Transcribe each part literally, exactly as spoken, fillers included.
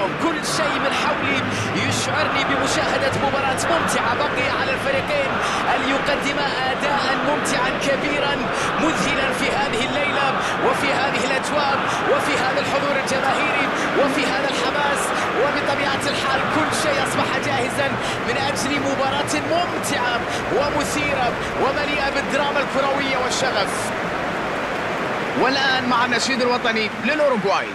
وجمهورهم، كل شيء من حولي يشعرني بمشاهدة مباراة ممتعة. بقي على الفريقين أن يقدما أداء ممتعا كبيرا مذهلا في هذه الليلة وفي هذه الأجواء وفي هذا الحضور الجماهيري وفي هذا الحماس. وبطبيعة الحال كل شيء أصبح جاهزا من أجل مباراة ممتعة ومثيرة ومليئة بالدراما الكروية والشغف. والآن مع النشيد الوطني للأوروغواي.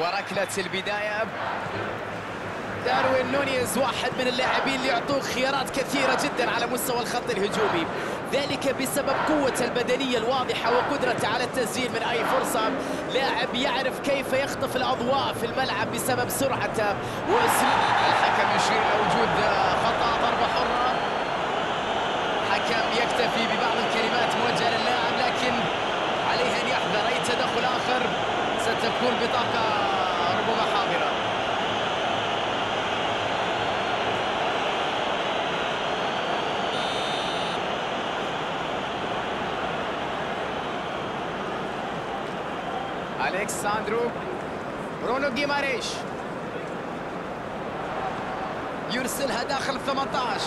وركلة البداية، داروين نونيز واحد من اللاعبين اللي يعطوه خيارات كثيرة جدا على مستوى الخط الهجومي، ذلك بسبب قوة البدنية الواضحة وقدرته على التسجيل من أي فرصة. لاعب يعرف كيف يخطف الأضواء في الملعب بسبب سرعته وأسلوبه. الحكم يشير إلى وجود خطأ ضربة حرة، الحكم يكتفي ببعض الكلمات موجهة للاعب، لكن عليه أن يحذر أي تدخل آخر، ستكون بطاقة ربما حاضرة. ألكساندرو برونو جيماريش يرسلها داخل ثمانية عشر،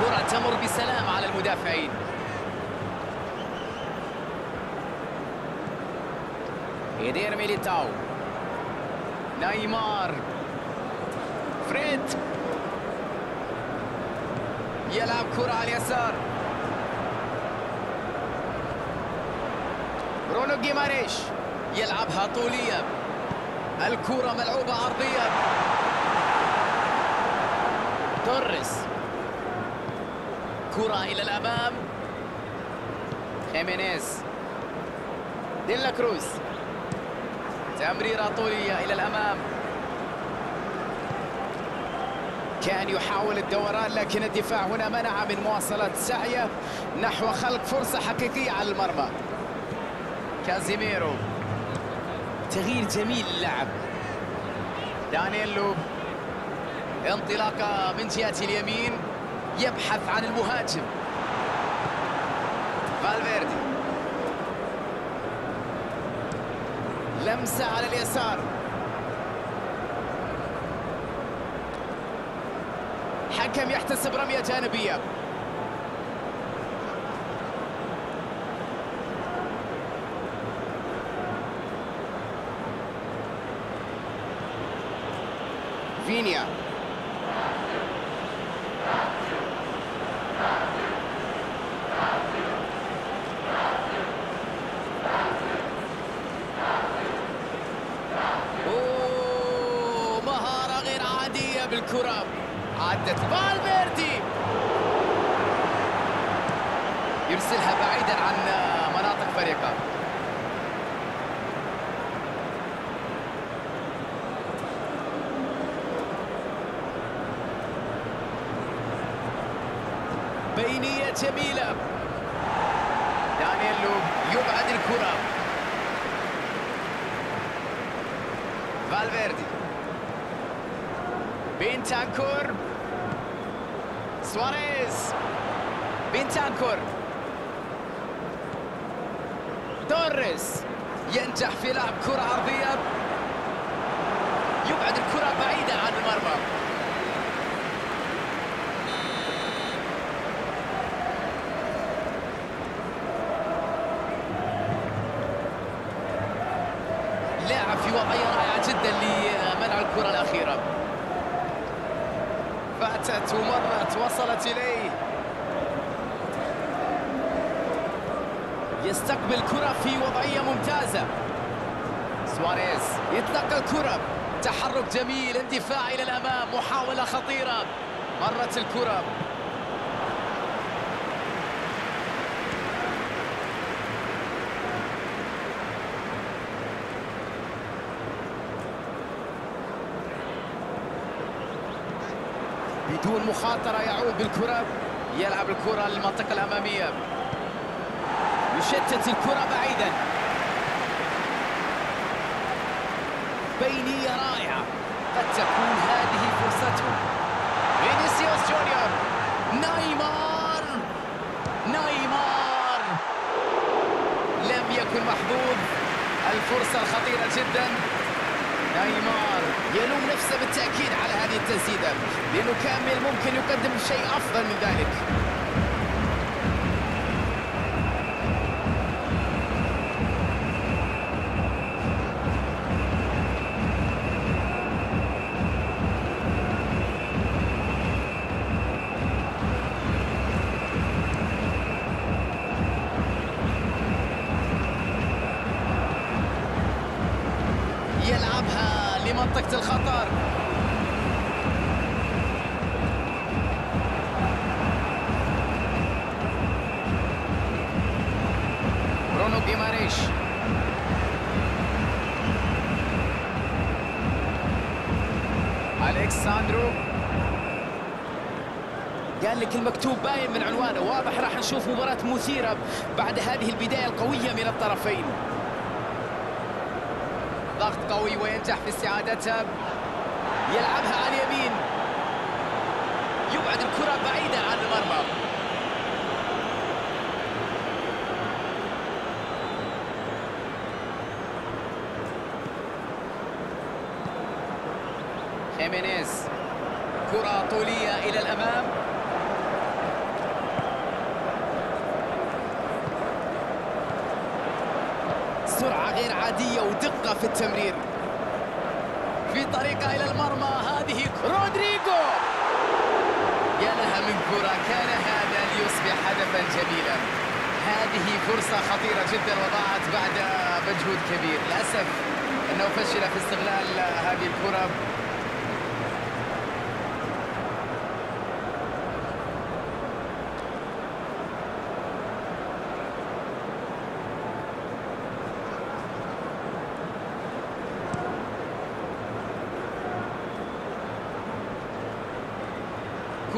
كرة تمر بسلام على المدافعين. إيدير ميليتاو، نيمار، فريد يلعب كرة على اليسار، برونو جيماريش يلعبها طولية، الكرة ملعوبة عرضية. توريس، كرة إلى الأمام، خيمينيز، ديلا كروز، تمريرة طولية إلى الأمام. كان يحاول الدوران لكن الدفاع هنا منع من مواصلة سعيه نحو خلق فرصة حقيقية على المرمى. كازيميرو، تغيير جميل للعب. دانييلو، انطلاقة من جهة اليمين، يبحث عن المهاجم. فالفيردي، لمسة على اليسار، حكم يحتسب رمية جانبية. فينيا، الكرة عدت. فالفيردي يرسلها بعيدا عن مناطق فريقه. بينية جميلة، دانييلو يبعد الكرة. فالفيردي، بنتانكور، سواريز، بنتانكور، توريس ينجح في لعب كرة عرضية، يبعد الكرة بعيدة عن المرمى. لاعب في وضعية رائعة جدا لمنع الكرة الأخيرة، فاتت ومرت وصلت إليه، يستقبل كرة في وضعية ممتازة. سواريز يتلقى الكرة، تحرك جميل، اندفاع إلى الأمام، محاولة خطيرة، مرت الكرة. بدون مخاطرة يعود بالكرة، يلعب الكرة للمنطقة الأمامية، يشتت الكرة بعيدا، بينية رائعة، قد تكون هذه فرصته. فينيسيوس جونيور، نيمار، نيمار لم يكن محظوظ. الفرصة الخطيرة جدا، نيمار يلوم نفسه بالتأكيد على هذه التسديدة، لأنه كان ممكن يقدم شيء أفضل من ذلك. يلعبها لمنطقة الخطر، برونو جيماريش، ألكساندرو. قال لك المكتوب باين من عنوانه، واضح راح نشوف مباراة مثيرة بعد هذه البداية القوية من الطرفين. ضغط قوي وينجح في استعادتها، يلعبها على اليمين، يبعد الكرة بعيدة عن المرمى. خيمينيز، كرة طولية إلى الأمام، سرعة غير عادية ودقة في التمرير، في طريقة إلى المرمى، هذه رودريجو، يا لها من كرة، كان هذا ليصبح هدفا جميلا. هذه فرصة خطيرة جدا وضاعت بعد مجهود كبير، للأسف أنه فشل في استغلال هذه الكرة.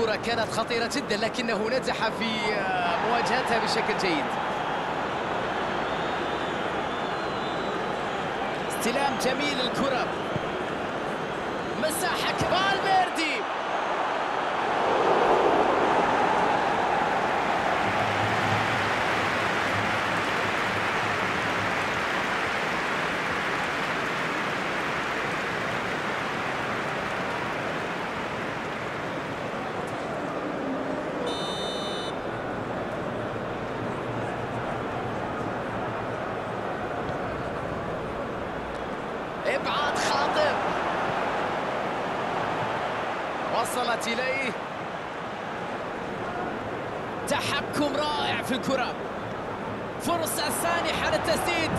الكرة كانت خطيرة جدا لكنه نجح في مواجهتها بشكل جيد. استلام جميل الكرة، مساحة بالفيردي، إبعاد خاطئ، وصلت إليه، تحكم رائع في الكرة، فرصة سانحة للتسديد،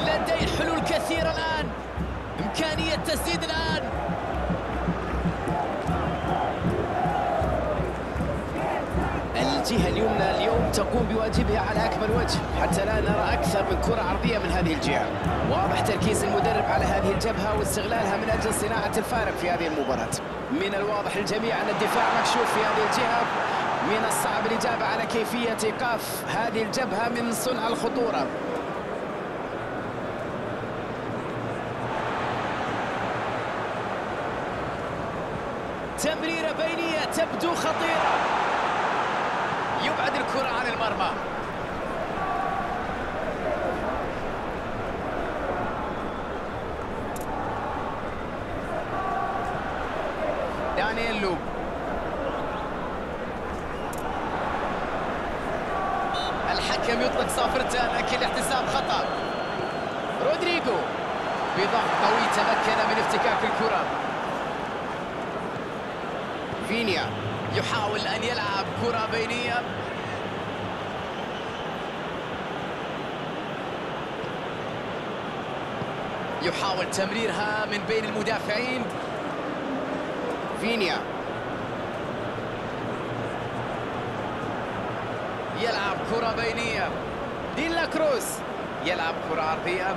لديه حلول كثيرة الآن، إمكانية تسديد الآن، الجهة اليمنى اليوم تقوم بواجبها على أكمل وجه حتى لا نرى أكثر من كرة عرضية من هذه الجهة. واضح تركيز المدرب على هذه الجبهة واستغلالها من أجل صناعة الفارق في هذه المباراة. من الواضح للجميع أن الدفاع مكشوف في هذه الجهة، من الصعب الإجابة على كيفية إيقاف هذه الجبهة من صنع الخطورة. تمريرة بينية تبدو خطيرة، يبعد الكرة عن المرمى. دانييلو، الحكم يطلق صافرته لكن الاحتساب خطأ. رودريجو بضغط قوي تمكن من افتكاك الكرة. فينيا يحاول أن يلعب كرة بينية، يحاول تمريرها من بين المدافعين. فينيا يلعب كرة بينية. ديلا كروس يلعب كرة عرضية.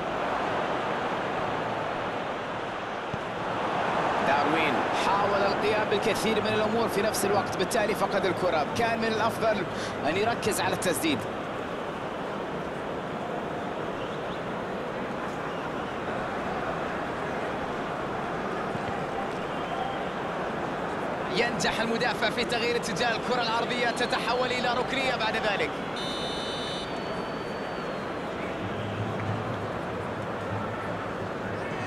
داروين حاول القيام بالكثير من الأمور في نفس الوقت، بالتالي فقد الكرة. كان من الأفضل أن يركز على التسديد. ينجح المدافع في تغيير اتجاه الكرة العرضية، تتحول إلى ركنية بعد ذلك.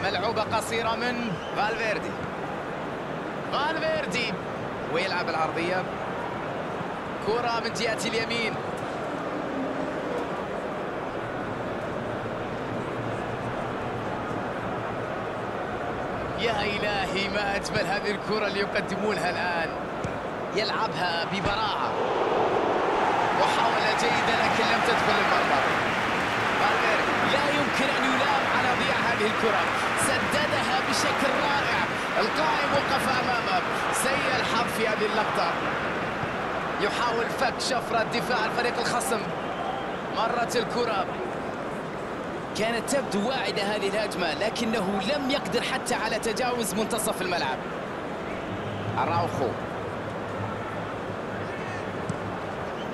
ملعوبة قصيرة من فالفيردي. فالفيردي ويلعب العرضية. كرة من جهة اليمين. يا إلهي، ما أجمل هذه الكرة اللي يقدمونها الآن. يلعبها ببراعة وحاول جيدا لكن لم تدخل المرمى. فالفيردي لا يمكن أن يلام على ضياع هذه الكرة، سددها بشكل رائع. القائم وقف أمامه. سيء الحظ في هذه اللقطة. يحاول فك شفرة دفاع الفريق الخصم. مرت الكرة. كانت تبدو واعدة هذه الهجمة، لكنه لم يقدر حتى على تجاوز منتصف الملعب. أراوخو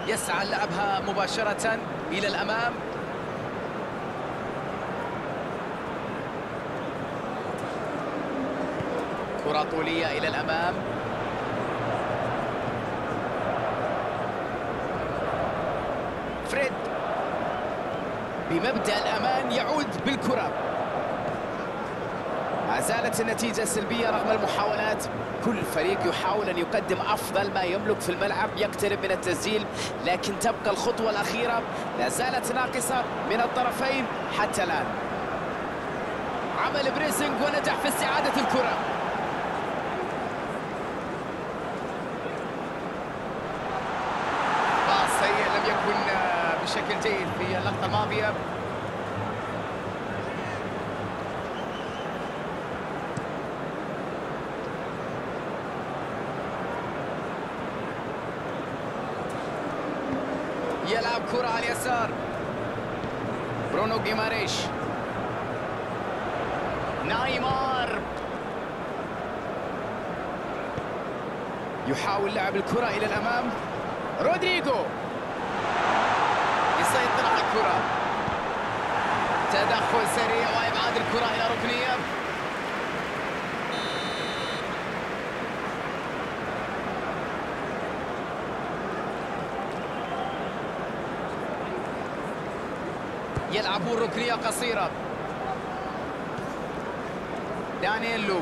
يسعى لعبها مباشرة إلى الأمام. كرة طولية إلى الأمام. فريد بمبدأ الأمان يعود بالكرة. ما زالت النتيجة سلبية رغم المحاولات. كل فريق يحاول أن يقدم أفضل ما يملك في الملعب، يقترب من التسجيل، لكن تبقى الخطوة الأخيرة لا زالت ناقصة من الطرفين حتى الآن. عمل بريسنج ونجح في استعادة الكرة. بشكل جيد في اللقطة الماضية. يلعب كرة على اليسار. برونو جيماريش. نيمار يحاول لعب الكرة إلى الأمام. رودريجو سيطر على الكرة. تدخل سريع وإبعاد الكرة إلى ركنية. يلعبون ركنية قصيرة. دانييلو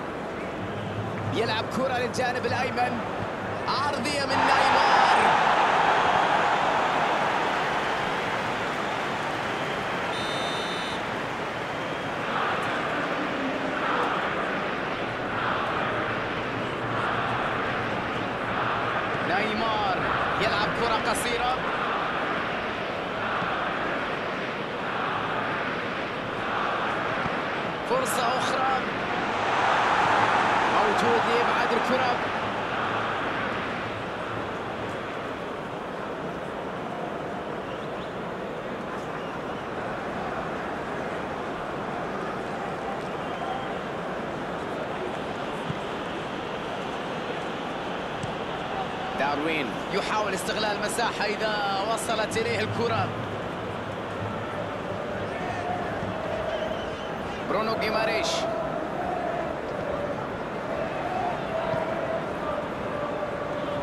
يلعب كرة للجانب الأيمن. عرضية من نيمار. نيمار يلعب كرة قصيرة. فرصة أخرى. موجود لإبعاد الكرة. داروين يحاول استغلال المساحة إذا وصلت إليه الكرة. برونو جيماريش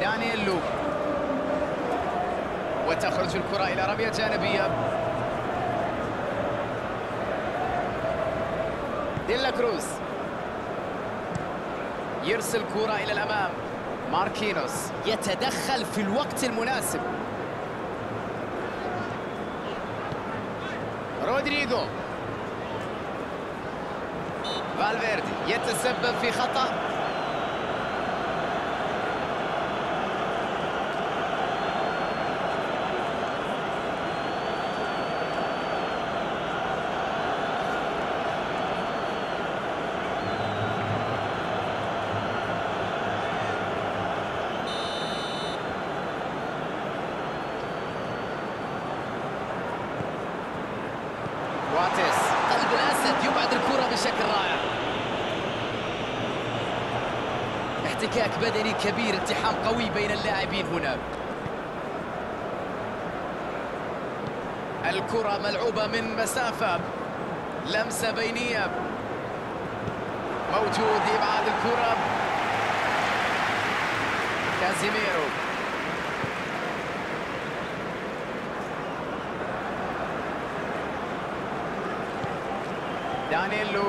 دانييلو، وتخرج الكرة إلى رمية جانبية. ديلا كروز يرسل كرة إلى الأمام. ماركينوس يتدخل في الوقت المناسب. رودريجو. فالفيردي يتسبب في خطأ. بشكل رائع. احتكاك بدني كبير، التحام قوي بين اللاعبين هنا. الكرة ملعوبة من مسافة، لمسة بينية، موجود إبعاد الكرة. كازيميرو، دانيلو،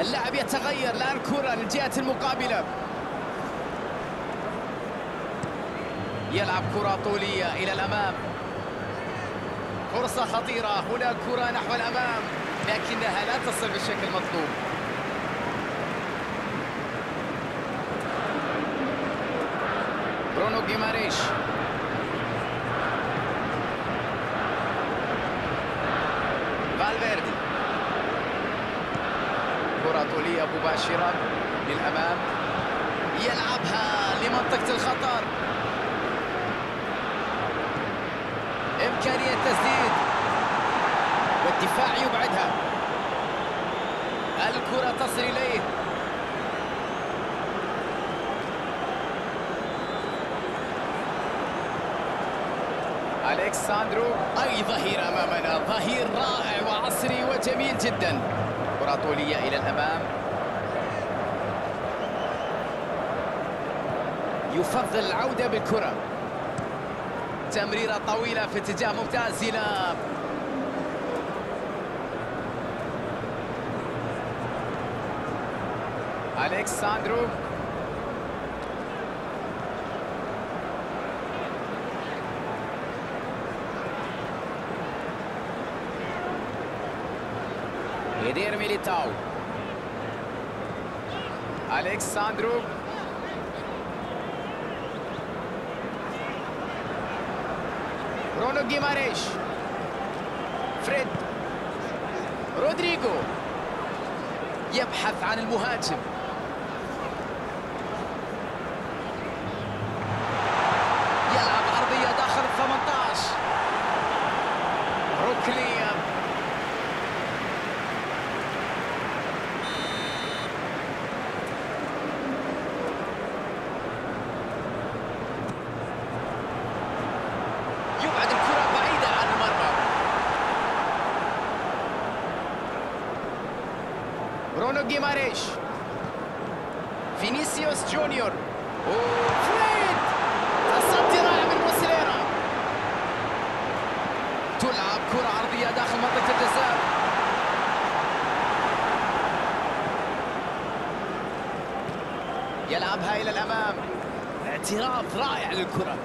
اللاعب يتغير الآن، كرة للجهة المقابلة، يلعب كرة طولية إلى الأمام، فرصة خطيرة هنا، كرة نحو الأمام لكنها لا تصل بالشكل المطلوب. برونو جيماريش، فالفيردي، كرة طولية مباشرة للأمام، يلعبها لمنطقة الخطر، إمكانية تسديد والدفاع يبعدها، الكرة تصل إليه. ألكساندرو، أي ظهير أمامنا، ظهير رائع وعصري وجميل جدا. كرة طولية إلى الأمام، يفضل العودة بالكرة، تمريرة طويلة في اتجاه ممتاز إلى ألكساندرو، إيدير ميليتاو، ألكساندرو، برونو جيماريش، فريد، رودريجو، يبحث عن المهاجم، يلعب عرضية داخل الثمانية عشر، ركنية، برونو جيماريش، فينيسيوس جونيور، وفريد، تصدي رائع من موسيليرا، تلعب كرة عرضية داخل منطقة الجزاء، يلعبها إلى الأمام، اعتراف رائع للكرة،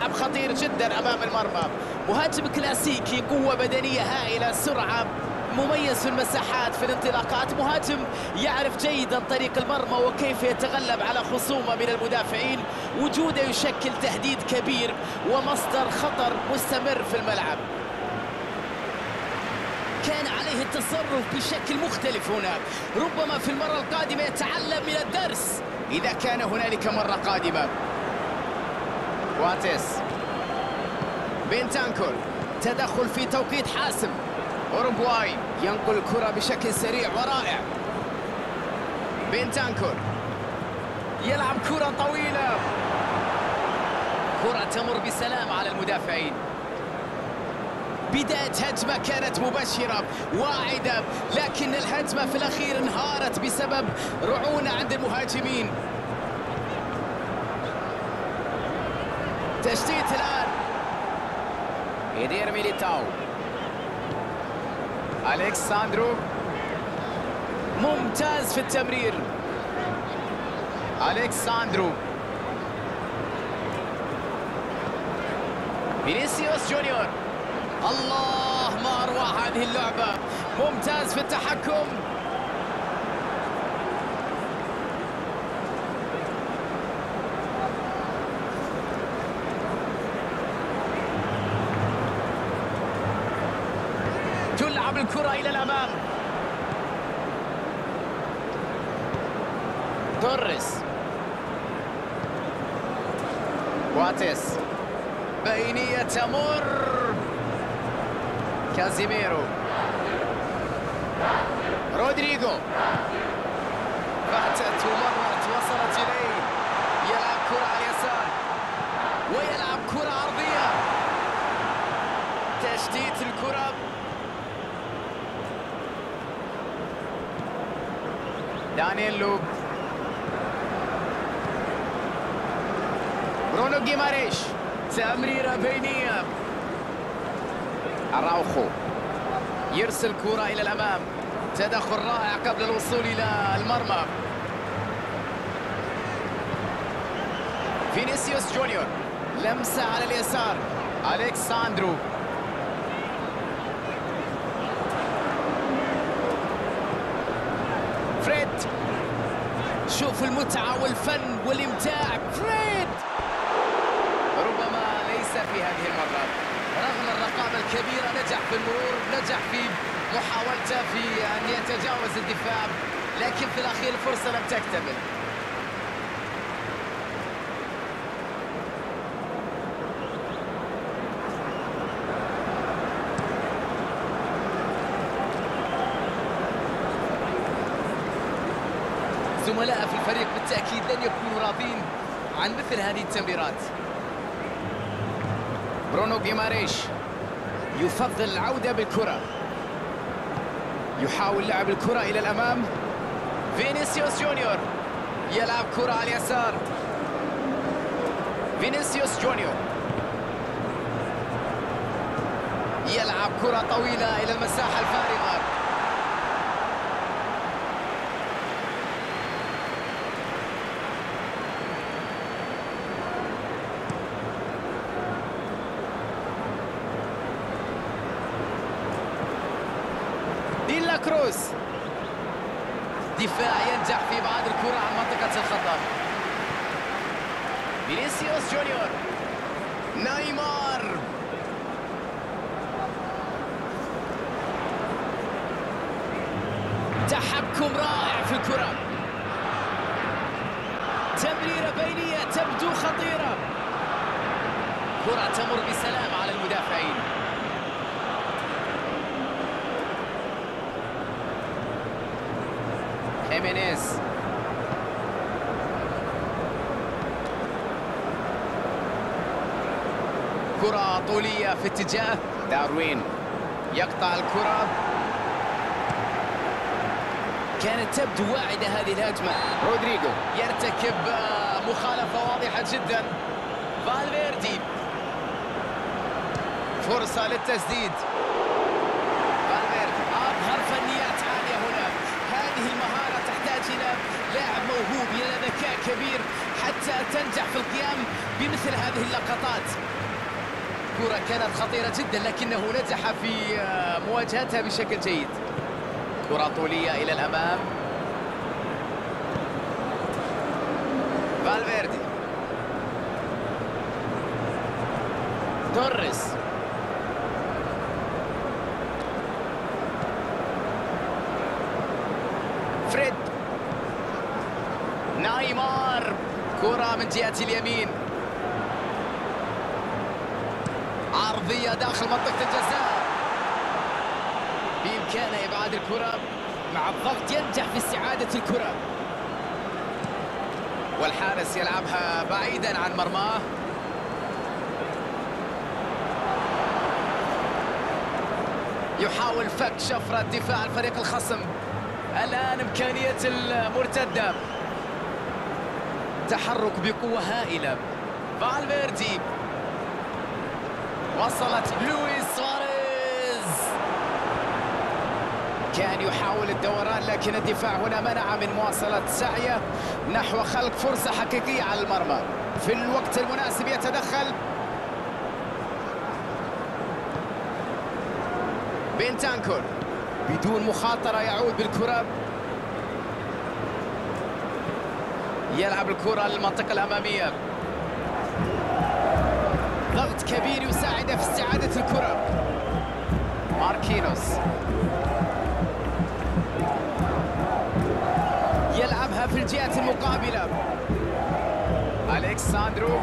لعب خطير جدا أمام المرمى، مهاجم كلاسيكي، قوة بدنية هائلة، سرعة، مميز في المساحات، في الانطلاقات، مهاجم يعرف جيدا طريق المرمى وكيف يتغلب على خصومه من المدافعين، وجوده يشكل تهديد كبير ومصدر خطر مستمر في الملعب. كان عليه التصرف بشكل مختلف هنا، ربما في المرة القادمة يتعلم من الدرس إذا كان هنالك مرة قادمة. واتس، بنتانكور، تدخل في توقيت حاسم، أوروغواي ينقل الكرة بشكل سريع ورائع، بنتانكور يلعب كرة طويلة، كرة تمر بسلام على المدافعين. بداية هجمة كانت مبشرة واعدة، لكن الهجمة في الأخير انهارت بسبب رعونة عند المهاجمين. تشتيت الآن، إيدير ميليتاو، ألكساندرو، ممتاز في التمرير، ألكساندرو، فينيسيوس جونيور، الله ما أروع هذه اللعبة، ممتاز في التحكم، تلعب الكرة إلى الأمام، توريس، واتس، بينية تمر كازيميرو، رودريغو، باتت ومرت وصلت إليه، يلعب كرة على اليسار ويلعب كرة عرضية، تشتيت الكرة، دانيال لوب، برونو جيماريش، تمريرة بينية، أراوخو يرسل كرة إلى الأمام، تدخل رائع قبل الوصول إلى المرمى. فينيسيوس جونيور، لمسة على اليسار، ألكساندرو، فريد، شوف المتعة والفن والإمتاع، فريد ربما ليس في هذه المرة، رغم الرقابة الكبيرة نجح في المرور، نجح في محاولته في أن يتجاوز الدفاع، لكن في الأخير الفرصة لم تكتمل. زملاء في الفريق بالتأكيد لن يكونوا راضين عن مثل هذه التمريرات. برونو جيماريش يفضل العودة بالكرة، يحاول لعب الكرة إلى الأمام، فينيسيوس جونيور يلعب كرة على اليسار، فينيسيوس جونيور يلعب كرة طويلة إلى المساحة الفارغة، كروس، دفاع ينجح في بعض الكرة عن منطقة الخطأ. فينيسيوس جونيور، نيمار، تحكم رائع في الكرة، تمريرة بينية تبدو خطيرة، كرة تمر بسلام على المدافعين. خيمينيز، كرة طولية في اتجاه داروين، يقطع الكرة، كانت تبدو واعدة هذه الهجمة. رودريغو يرتكب مخالفة واضحة جدا، فالفيردي فرصة للتسديد، فالفيردي أظهر فنيات عالية هنا، هذه المهارة لاعب موهوب، له ذكاء كبير حتى تنجح في القيام بمثل هذه اللقطات. كرة كانت خطيرة جدا لكنه نجح في مواجهتها بشكل جيد. كرة طولية إلى الأمام، فالفيردي، توريس، فريد، نيمار، كرة من جهة اليمين، عرضية داخل منطقة الجزاء، بإمكانه إبعاد الكرة، مع الضغط ينجح في استعادة الكرة، والحارس يلعبها بعيدا عن مرماه. يحاول فك شفرة دفاع الفريق الخصم، الآن إمكانية المرتدة، تحرك بقوة هائلة، فالفيردي، وصلت لويس سواريز، كان يحاول الدوران لكن الدفاع هنا منع من مواصلة سعيه نحو خلق فرصة حقيقية على المرمى، في الوقت المناسب يتدخل بنتانكور، بدون مخاطرة يعود بالكرة، يلعب الكرة للمنطقة الأمامية، ضغط كبير يساعده في استعادة الكرة، ماركينوس يلعبها في الجهة المقابلة، ألكساندرو،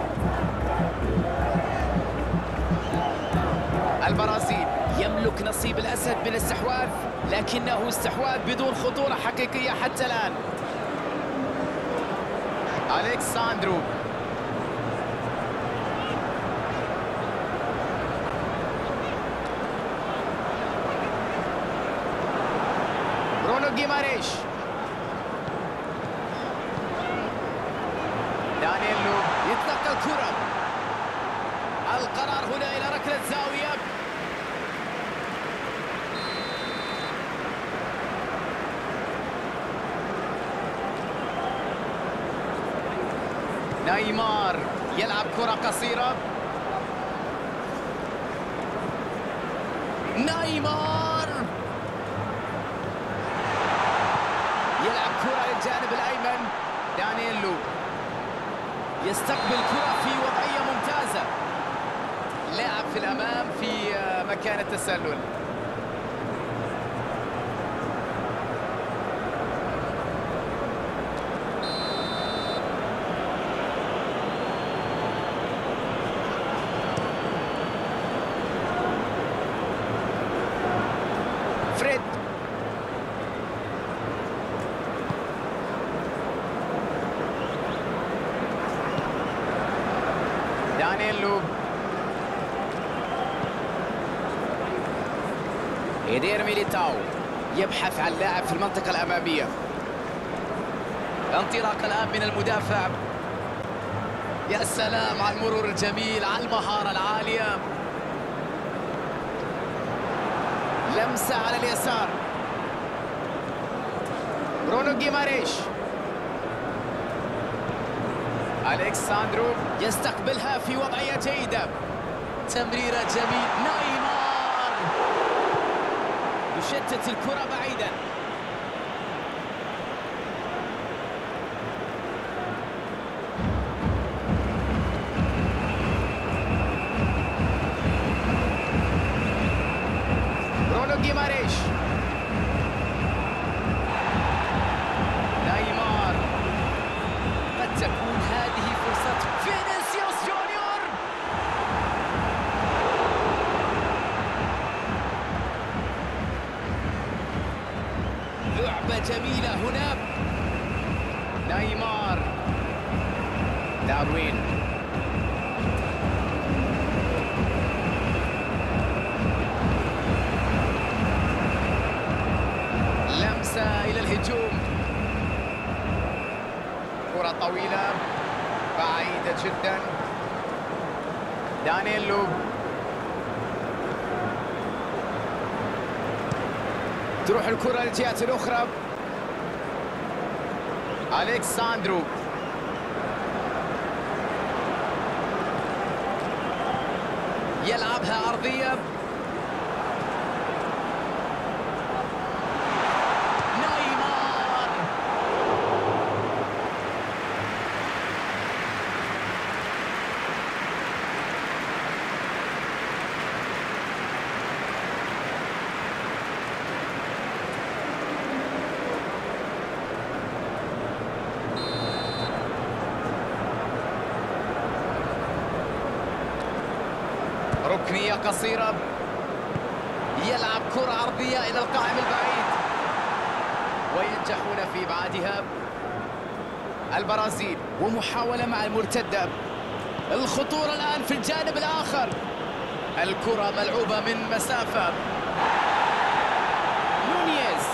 البرازيل يملك نصيب الأسد من الاستحواذ، لكنه استحواذ بدون خطورة حقيقية حتى الآن. ألكساندرو برونو جيماريش، دانييلو يتلقى الكرة. القرار هنا إلى ركلة زاوية. نيمار يلعب كرة قصيرة. نيمار يلعب كرة للجانب الأيمن. دانييلو يستقبل كرة في وضعية ممتازة. لاعب في الأمام في مكان التسلل. دانييلو إيدير ميليتاو يبحث عن لاعب في المنطقة الأمامية. انطلاق الآن من المدافع. يا سلام على المرور الجميل، على المهارة العالية. لمسة على اليسار. برونو جيماريش. ألكساندرو يستقبلها في وضعية جيدة. تمريرة جميلة. نيمار يشتت الكرة بعيدا. برونو جيماريش. نيمار قد تكون هذه فرصة فينيسيوس جونيور. لعبة جميلة هنا. نيمار، داروين، لمسة إلى الهجوم. كرة طويلة بعيدة جدا. دانييلو تروح الكرة للجهة الأخرى. ألكساندرو يلعبها أرضية. ركنية قصيرة. يلعب كرة عرضية إلى القائم البعيد وينجحون في إبعادها البرازيل. ومحاولة مع المرتدة. الخطورة الآن في الجانب الآخر. الكرة ملعوبة من مسافة. نونيز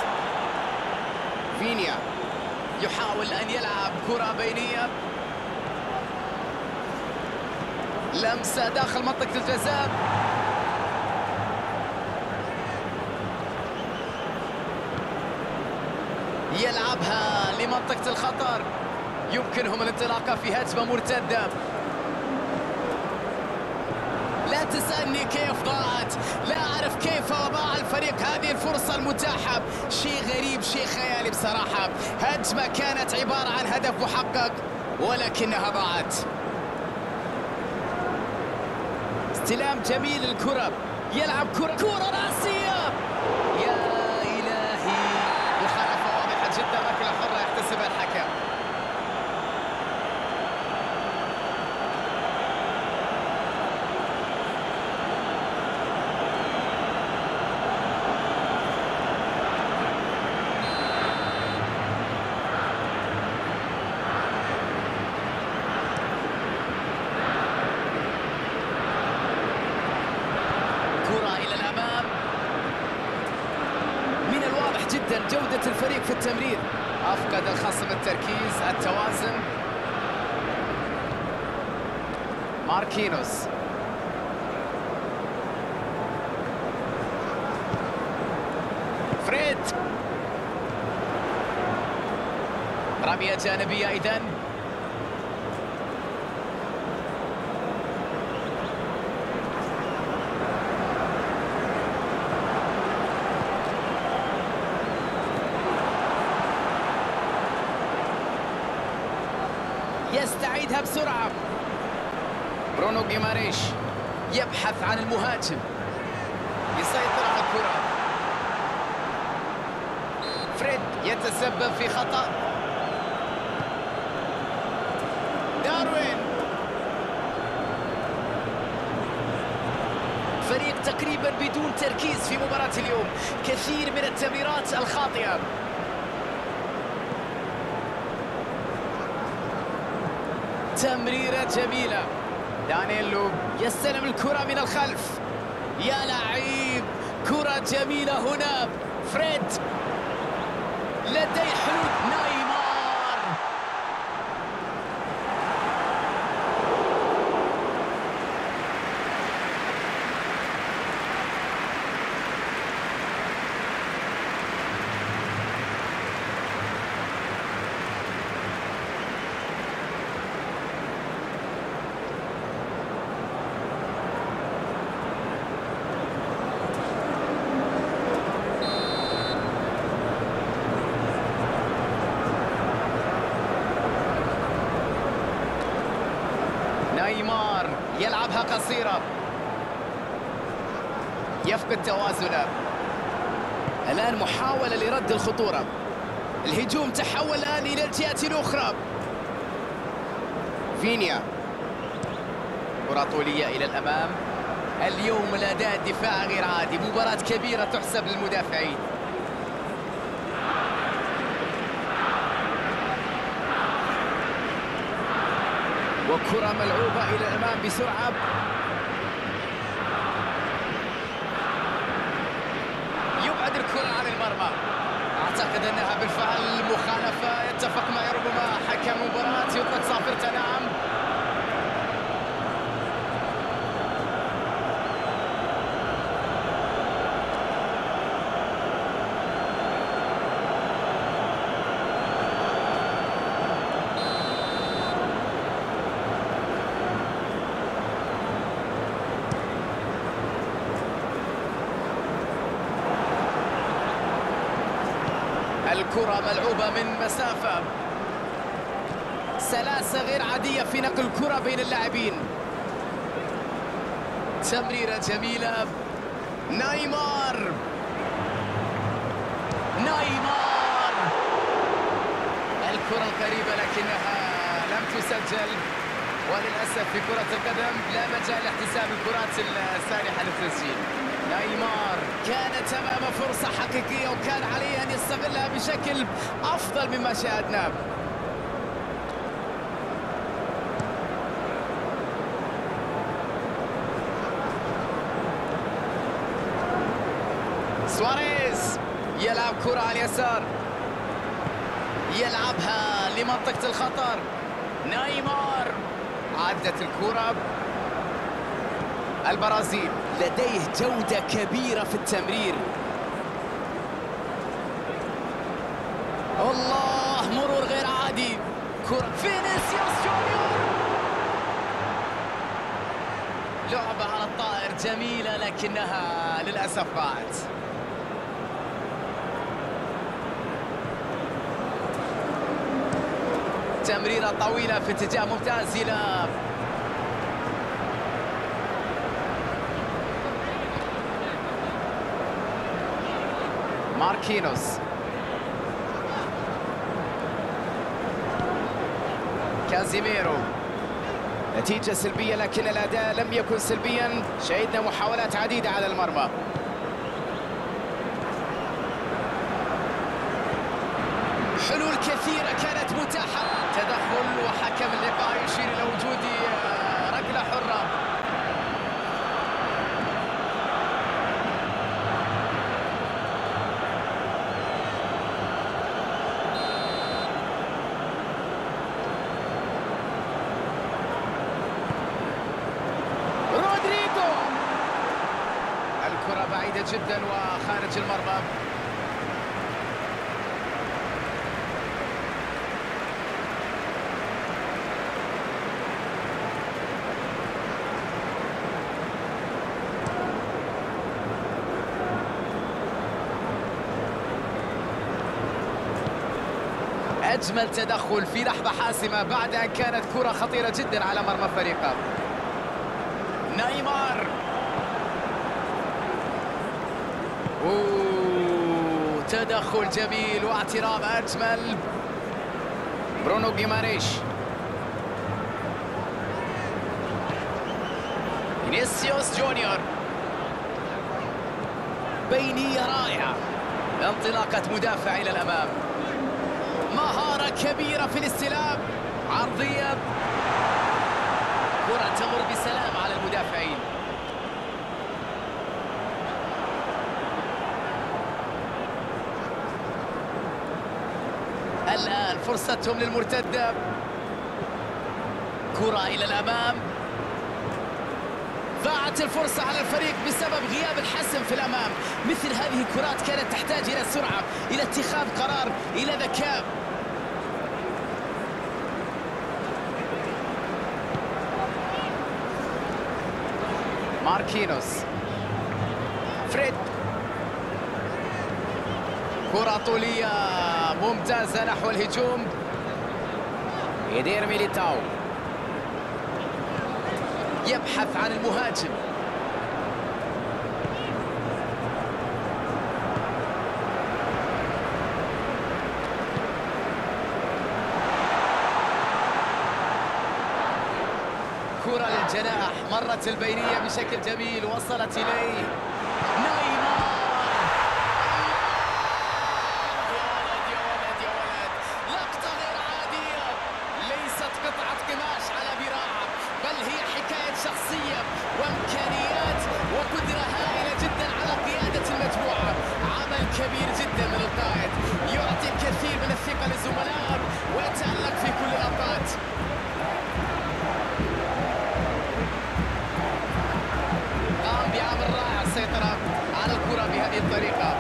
فينيا يحاول أن يلعب كرة بينية. لمسة داخل منطقة الجزاء. يلعبها لمنطقة الخطر. يمكنهم الانطلاق في هجمة مرتدة. لا تسألني كيف ضاعت، لا أعرف كيف ضاع الفريق هذه الفرصة المتاحة. شيء غريب، شيء خيالي بصراحة. هجمة كانت عبارة عن هدف محقق ولكنها ضاعت. استلام جميل الكرة. يلعب كرة كرة راسية. يا إلهي، مخالفة واضحة جدا. ركلة حرة يحتسبها الحكم. جدا جودة الفريق في التمرير. أفقد الخصم التركيز، التوازن. ماركينوس فريد، رمية جانبية إذن. يستعيدها بسرعة. برونو جيماريش يبحث عن المهاجم، يسيطر على الكرة. فريد يتسبب في خطأ. داروين، فريق تقريبا بدون تركيز في مباراة اليوم، كثير من التمريرات الخاطئة. تمريرة جميلة. دانيلو يستلم الكرة من الخلف، يا لعيب، كرة جميلة هنا. فريد لديه حلول. نيمار نيمار يلعبها قصيرة، يفقد توازنه. الآن محاولة لرد الخطورة. الهجوم تحول الآن إلى الجهة الأخرى. فينيا، كرة طولية إلى الأمام. اليوم الأداء الدفاعي غير عادي، مباراة كبيرة تحسب للمدافعين. وكرة ملعوبة إلى الأمام بسرعة. يبعد الكرة عن المرمى. أعتقد أنها بالفعل مخالفة، يتفق معي ربما حكم مباراة. يطلق صافرة. نعم، الكرة ملعوبة من مسافة. سلاسة غير عادية في نقل الكرة بين اللاعبين. تمريرة جميلة. نيمار نيمار الكرة قريبة لكنها لم تسجل، وللأسف في كرة القدم لا مجال لاحتساب الكرات السانحة للتسجيل. نيمار كانت أمام فرصة حقيقية، وكان عليه أن يستغلها بشكل أفضل مما شاهدناه. سواريز يلعب كرة على اليسار، يلعبها لمنطقة الخطر. نيمار عدت الكرة. البرازيل لديه جودة كبيرة في التمرير. الله، مرور غير عادي. كرة فينيسيوس جونيور، لعبة على الطائر جميلة لكنها للأسف ضاعت. تمريرة طويلة في اتجاه ممتاز إلى ماركينوس. كازيميرو، نتيجة سلبية لكن الأداء لم يكن سلبيا، شهدنا محاولات عديدة على المرمى. حلول كثيرة كانت متاحة. تدخل، وحكم اللقاء يشير إلى وجود ركلة حرة. بعيدة جدا وخارج المرمى. أجمل تدخل في لحظة حاسمة بعد أن كانت كرة خطيرة جدا على مرمى فريقه. نيمار. أوه، تدخل جميل واعتراض أجمل. برونو جيماريش. فينيسيوس جونيور. بينية رائعة. انطلاقة مدافع إلى الأمام. مهارة كبيرة في الاستلام. عرضية. كرة تمر بسلام على المدافعين. الآن فرصتهم للمرتدة. كرة إلى الأمام. ضاعت الفرصة على الفريق بسبب غياب الحسم في الأمام. مثل هذه الكرات كانت تحتاج إلى سرعة، إلى اتخاذ قرار، إلى ذكاء. ماركينوس. فريد. كرة طولية ممتازة نحو الهجوم. يدير ميليتاو. يبحث عن المهاجم. كرة للجناح مرت البينية بشكل جميل، وصلت إليه نيمار. يا ولد يا ولد يا ولد، لقطة غير عادية، ليست قطعة قماش على ذراعك، بل هي حكاية شخصية وإمكانيات وقدرة هائلة جدا على قيادة المجموعة. عمل كبير جدا من القائد، يعطي الكثير من الثقة لزملائه ويتألق في كل الأوقات. على الكرة بهذه الطريقة.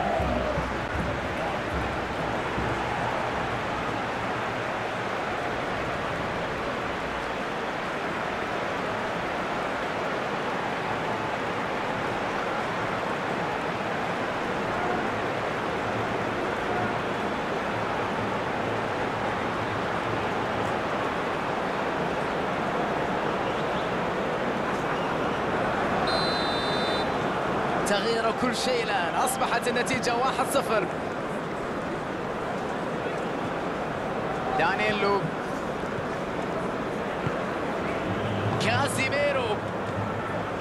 تغيير كل شيء الآن، أصبحت النتيجة واحد صفر. دانييلو. كازيميرو.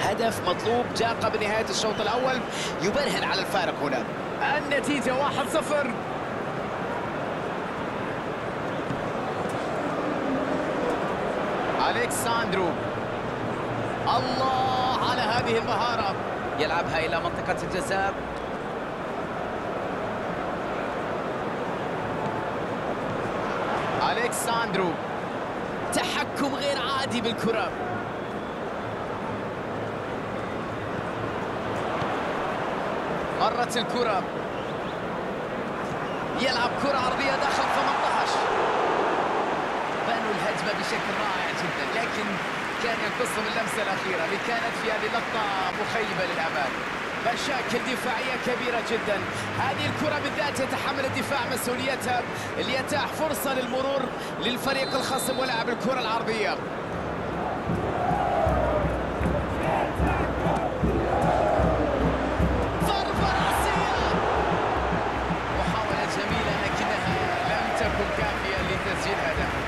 هدف مطلوب جاء قبل نهاية الشوط الأول، يبرهن على الفارق هنا. النتيجة واحد صفر. ألكساندرو. الله على هذه المهارة. يلعبها إلى منطقة الجزاء. ألكساندرو. تحكم غير عادي بالكرة. مرت الكرة. يلعب كرة عرضية داخل ثمانية عشر. بنوا الهجمة بشكل رائع جدا، لكن كان ينقصهم اللمسة الأخيرة اللي كانت في هذه اللقطة مخيبة للأمال. مشاكل دفاعية كبيرة جدا. هذه الكرة بالذات يتحمل الدفاع مسؤوليتها، ليتاح فرصة للمرور للفريق الخصم ولعب الكرة العرضية. ضربة رأسية. محاولة جميلة لكنها لم تكن كافية لتسجيل هدف.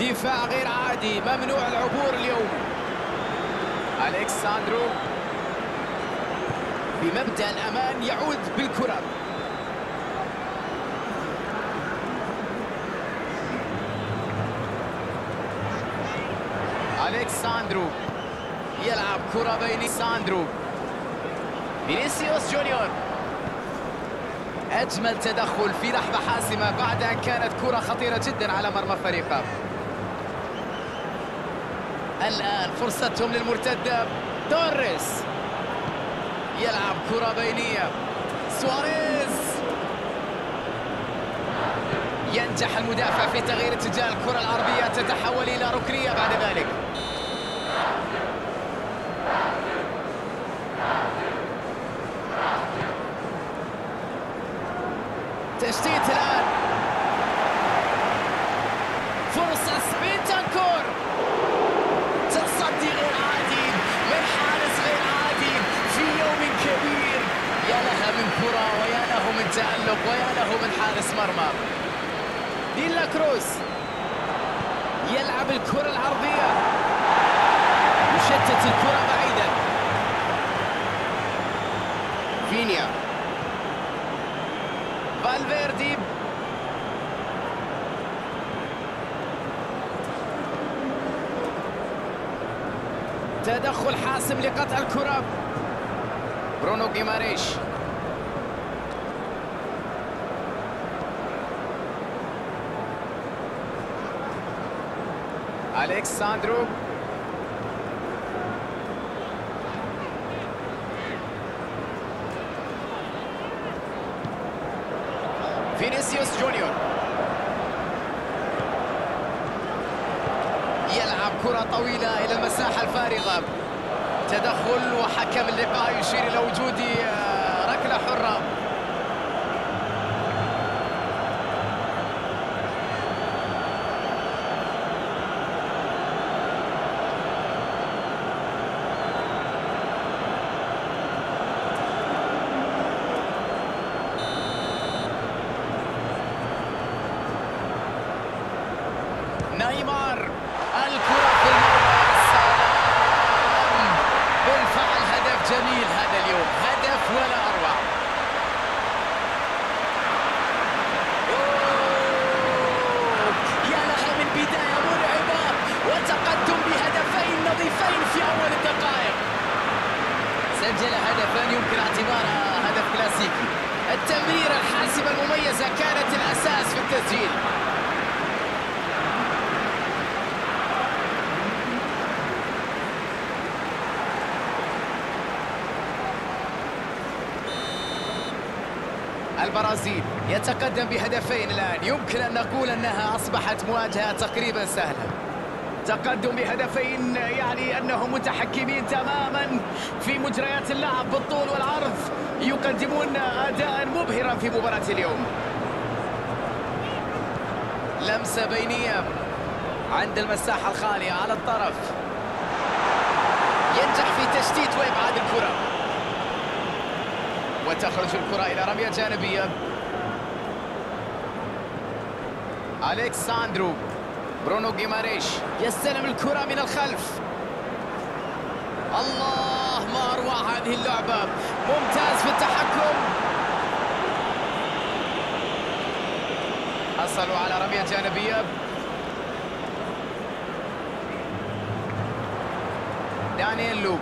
دفاع غير عادي، ممنوع العبور اليوم. ألكساندرو بمبدأ الأمان يعود بالكرة. ألكساندرو يلعب كرة بين ساندرو. فينيسيوس جونيور، أجمل تدخل في لحظة حاسمة، بعدها كانت كرة خطيرة جدا على مرمى فريقه. الآن فرصتهم للمرتدة، توريس يلعب كرة بينية، سواريز ينجح المدافع في تغيير اتجاه الكرة العرضية، تتحول إلى ركنية بعد ذلك. تشتيت الآن، فرصة سبينتانكور، تصدي غير عادي من حارس غير عادي في يوم كبير. يا لها من كرة ويا له من تألق ويا له من حارس مرمى. ديلا كروس يلعب الكرة العرضية، يشتت الكرة بعيدا. فينيا، فالفيردي، تدخل حاسم لقطع الكرة، برونو جيماريش، ألكساندرو، فينيسيوس جونيور يلعب كرة طويلة إلى المساحة الفارغة، تدخل وحكم اللقاء يشير إلى وجود ركلة حرة. نيمار، الكرة في المرمى، سلام، بالفعل هدف جميل هذا اليوم، هدف ولا أروع. يا لها من بداية مرعبة وتقدم بهدفين نظيفين في أول الدقائق. سجل هدفان يمكن اعتبارها هدف كلاسيكي، التمريرة الحاسمة المميزة كانت الأساس في التسجيل. البرازيل يتقدم بهدفين الآن، يمكن أن نقول أنها أصبحت مواجهة تقريبا سهلة. تقدم بهدفين يعني أنهم متحكمين تماما في مجريات اللعب بالطول والعرض، يقدمون أداء مبهرا في مباراة اليوم. لمسة بينية عند المساحة الخالية على الطرف، ينجح في تشتيت وإبعاد الكرة، وتخرج الكرة إلى رمية جانبية. ألكساندرو، برونو جيماريش يستلم الكرة من الخلف. الله، ما أروع هذه اللعبة، ممتاز في التحكم. حصلوا على رمية جانبية. دانييلو،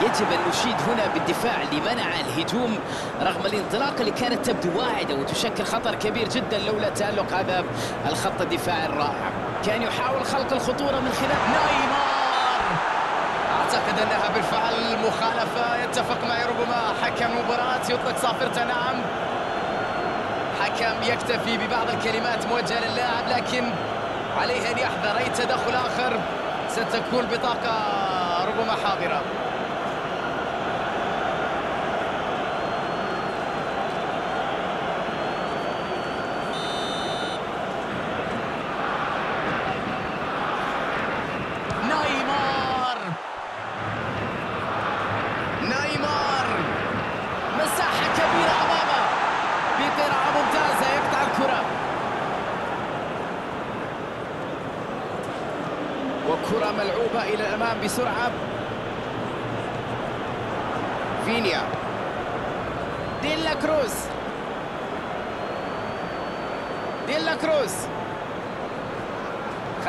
يجب أن نشيد هنا بالدفاع لمنع الهجوم رغم الانطلاقة اللي كانت تبدو واعدة وتشكل خطر كبير جدا لولا تألق هذا الخط الدفاعي الرائع. كان يحاول خلق الخطورة من خلال نيمار. أعتقد أنها بالفعل مخالفة، يتفق معي ربما حكم المباراة، يطلق صافرة نعم. حكم يكتفي ببعض الكلمات موجهة للاعب، لكن عليه أن يحذر أي تدخل آخر، ستكون بطاقة ربما حاضرة. كرة ملعوبة إلى الأمام بسرعة. فينيا، ديلا كروس، ديلا كروس،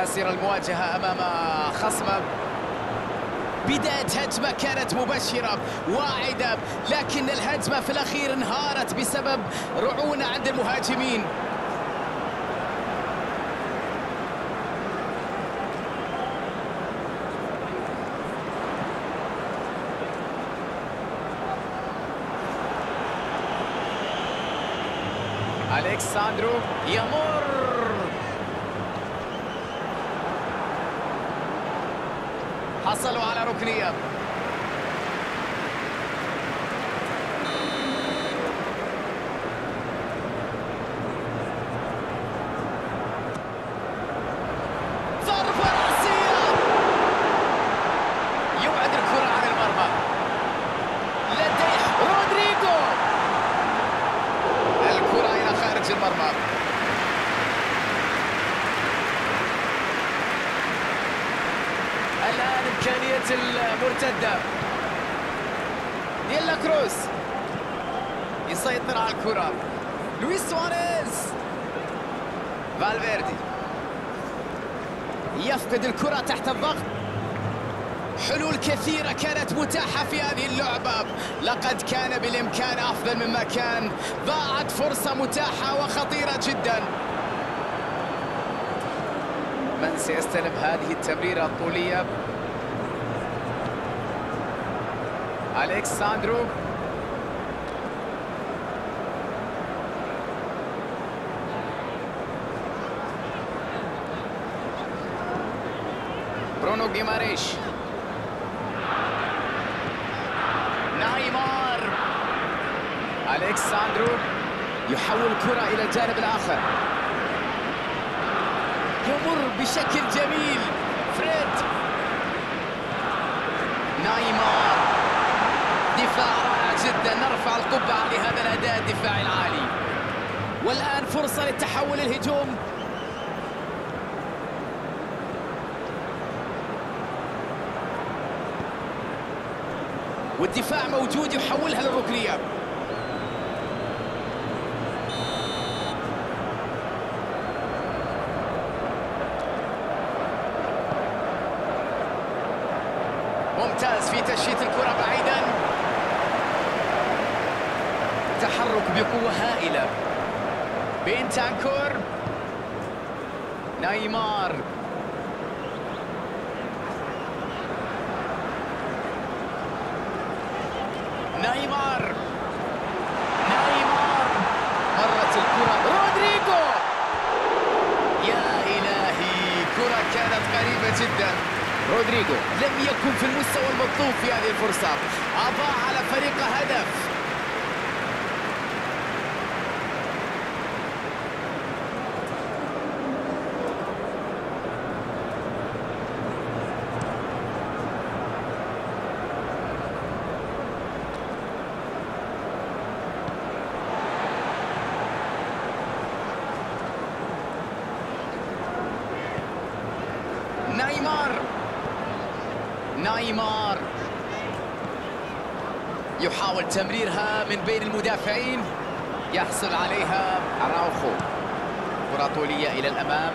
خسر المواجهة أمام خصمه. بداية هجمة كانت مبشرة واعدة، لكن الهجمة في الأخير انهارت بسبب رعونة عند المهاجمين. ألكساندرو يمر، حصلوا على ركنية. المرتدة ديلا كروس يسيطر على الكرة. لويس سواريز، فالفيردي يفقد الكرة تحت الضغط. حلول كثيرة كانت متاحة في هذه اللعبة، لقد كان بالإمكان أفضل مما كان. ضاعت فرصة متاحة وخطيرة جدا. من سيستلم هذه التمريرة الطولية؟ ألكساندرو، برونو جيماريش، نيمار. ألكساندرو يحول الكرة إلى الجانب الآخر، يمر بشكل جميل. فريد، نيمار، دفاع رائع جدا. نرفع القبعة لهذا الأداء الدفاعي العالي. والآن فرصة للتحول للهجوم. والدفاع موجود، يحولها للركنية. ممتاز في تشييت الكرة بعيدا. تحرك بقوة هائلة. بنتانكور، نيمار، نيمار، نيمار، مرت الكرة. رودريجو، يا إلهي، كرة كانت قريبة جدا. رودريجو لم يكن في المستوى المطلوب في هذه الفرصة، أضاع على فريقه هدف. نيمار، نيمار يحاول تمريرها من بين المدافعين، يحصل عليها أراوخو. كرة طولية إلى الأمام.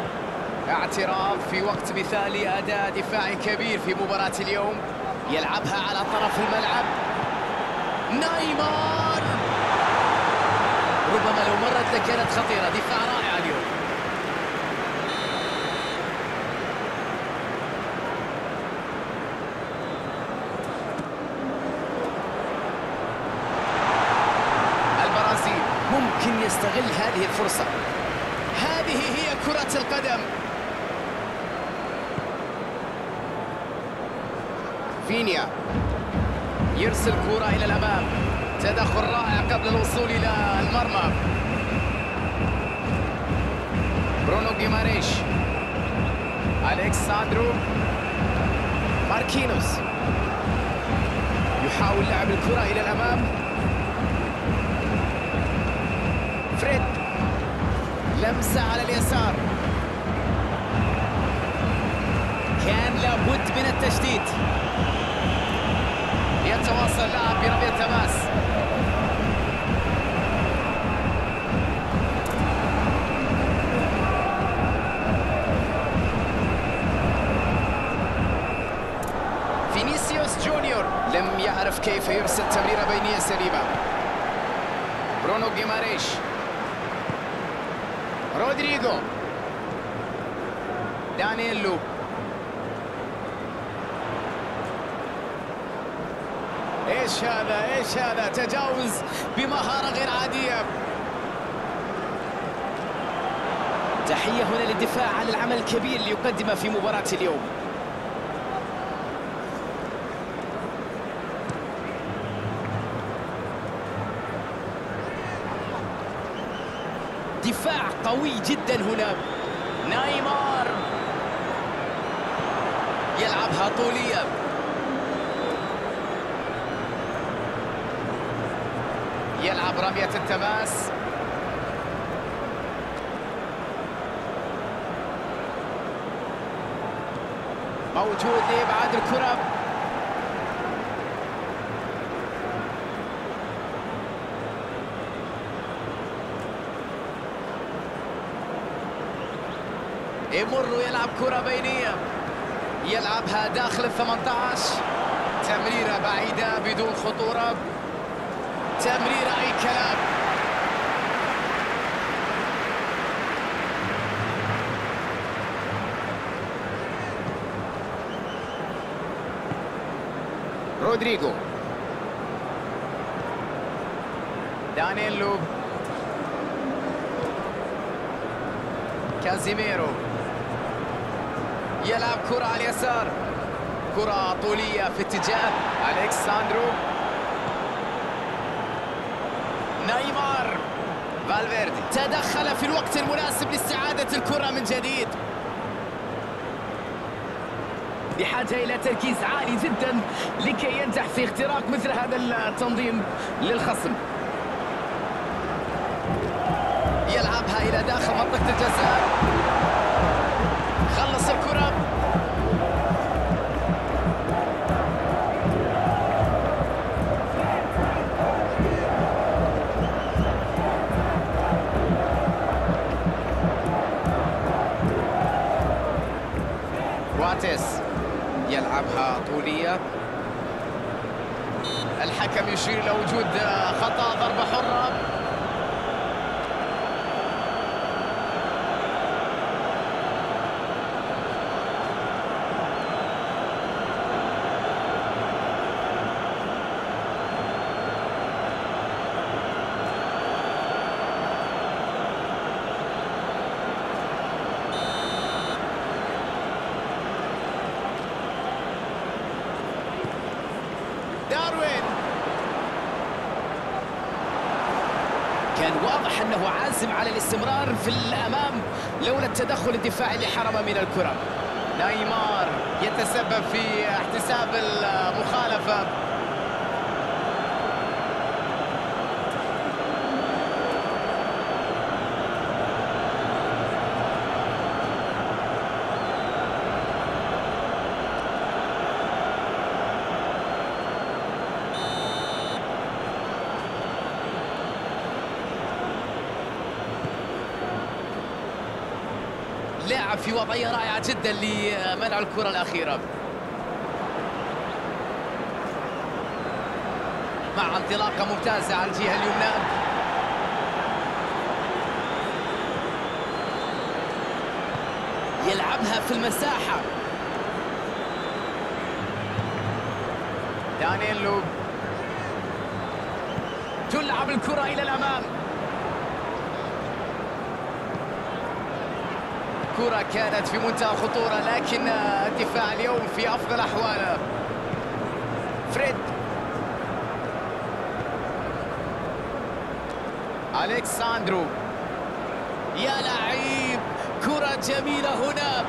اعتراف في وقت مثالي، أداء دفاعي كبير في مباراة اليوم. يلعبها على طرف الملعب، نيمار، ربما لو مرت لكانت خطيرة. دفاع رائع اليوم. ممكن يستغل هذه الفرصة. هذه هي كرة القدم. فينيا يرسل كرة إلى الأمام. تدخل رائع قبل الوصول إلى المرمى. برونو جيماريش، ألكساندرو، ماركينوس يحاول لعب الكرة إلى الأمام. فريد، لمسة على اليسار. كان لابد من التشديد. يتواصل لاعب برمي التماس. فينيسيوس جونيور لم يعرف كيف يرسل تمريرة بينية سليمة. برونو جيماريش، رودريجو، دانييلو، ايش هذا ايش هذا، تجاوز بمهارة غير عادية. تحية هنا للدفاع على العمل الكبير اللي يقدمه في مباراة اليوم. دفاع قوي جدا هنا. نيمار يلعبها طولية. يلعب رمية التماس. موجود لإبعاد الكرة. يمر ويلعب كرة بينية، يلعبها داخل الثمانية عشر. تمريرة بعيدة بدون خطورة، تمريرة أي كلام. رودريجو، دانييلو، كازيميرو، يلعب كرة على اليسار، كرة طولية في اتجاه ألكساندرو. نيمار، فالفيردي تدخل في الوقت المناسب لاستعادة الكرة من جديد. بحاجة إلى تركيز عالي جدا لكي ينجح في اختراق مثل هذا التنظيم للخصم. يلعبها إلى داخل منطقة الجزاء. خلص الكرة. واتس يلعبها طولية. الحكم يشير إلى وجود خطأ، ضربة حرة. كان واضح أنه عازم على الاستمرار في الأمام لولا التدخل الدفاعي اللي حرم من الكرة. نيمار يتسبب في احتساب المخالفة. لاعب في وضعية رائعة جدا لمنع الكرة الأخيرة. مع انطلاقة ممتازة على الجهة اليمنى. يلعبها في المساحة. دانييلو. تلعب الكرة إلى الأمام. الكرة كانت في منتهى الخطورة لكن الدفاع اليوم في أفضل أحواله. فريد، ألكساندرو، يا لعيب، كرة جميلة هنا.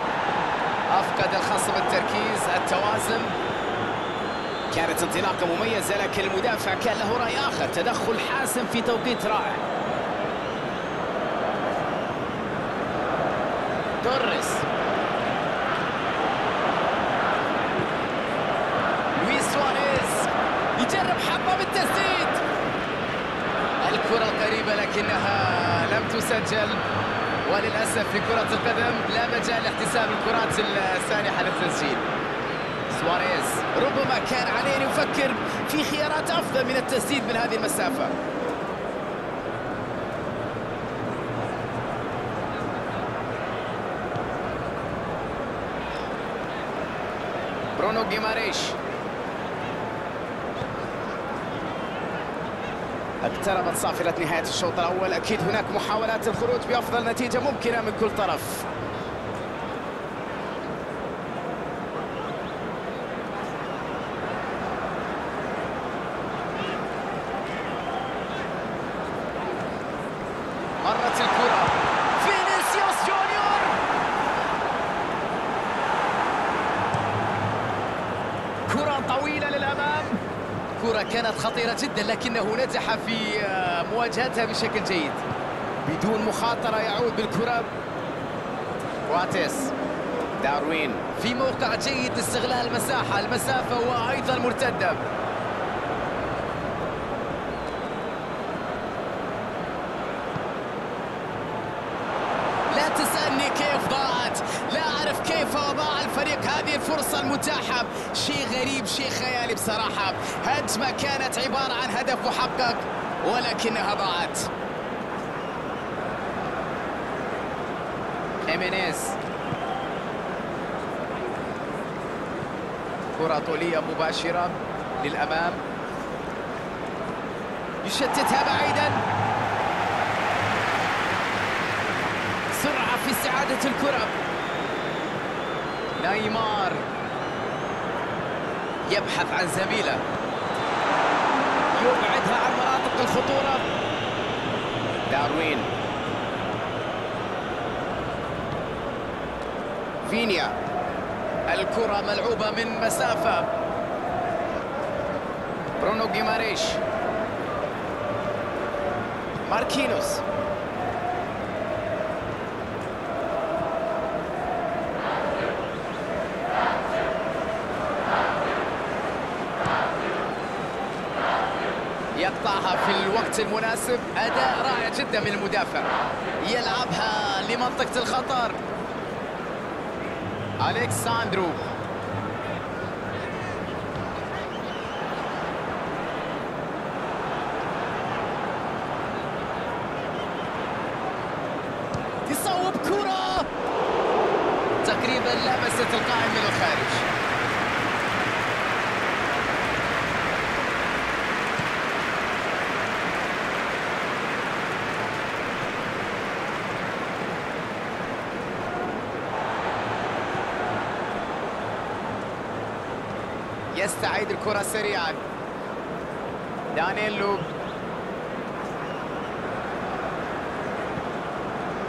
أفقد الخصم التركيز، التوازن. كانت انطلاقة مميزة لكن المدافع كان له رأي آخر، تدخل حاسم في توقيت رائع. توريس، لويس سواريز يجرب حظه بالتسديد. الكرة قريبة لكنها لم تسجل، وللأسف في كرة القدم لا مجال لاحتساب الكرات السانحة للتسجيل. سواريز ربما كان عليه أن يفكر في خيارات أفضل من التسديد من هذه المسافة. برونو جيماريش اقتربت صافرة نهاية الشوط الأول، أكيد هناك محاولات الخروج بأفضل نتيجة ممكنة من كل طرف. مرت الكرة فينيسيوس جونيور، كرة طويلة للأمام، كرة كانت خطيرة جدا لكنه نجح في مواجهتها بشكل جيد بدون مخاطرة. يعود بالكرة واتيس، داروين في موقع جيد لاستغلال المساحة المسافة وأيضا مرتدة. تسألني كيف ضاعت؟ لا أعرف كيف ضاع الفريق هذه الفرصة المتاحة، شيء غريب شيء خيالي بصراحة. هجمة كانت عبارة عن هدف محقق ولكنها ضاعت. خيمينيز كرة طولية مباشرة للأمام يشتتها بعيدا، سرعة في استعادة الكرة. نيمار يبحث عن زميله، يبعدها عن مناطق الخطورة. داروين، فينيا، الكرة ملعوبة من مسافة. برونو جيماريش، ماركينوس، يقطعها في الوقت المناسب. أداء رائع جدا من المدافع، يلعبها لمنطقة الخطر. ألكساندرو، يصوب كرة تقريبا لمست القائم من الخارج. يستعيد الكرة سريعا دانيلو،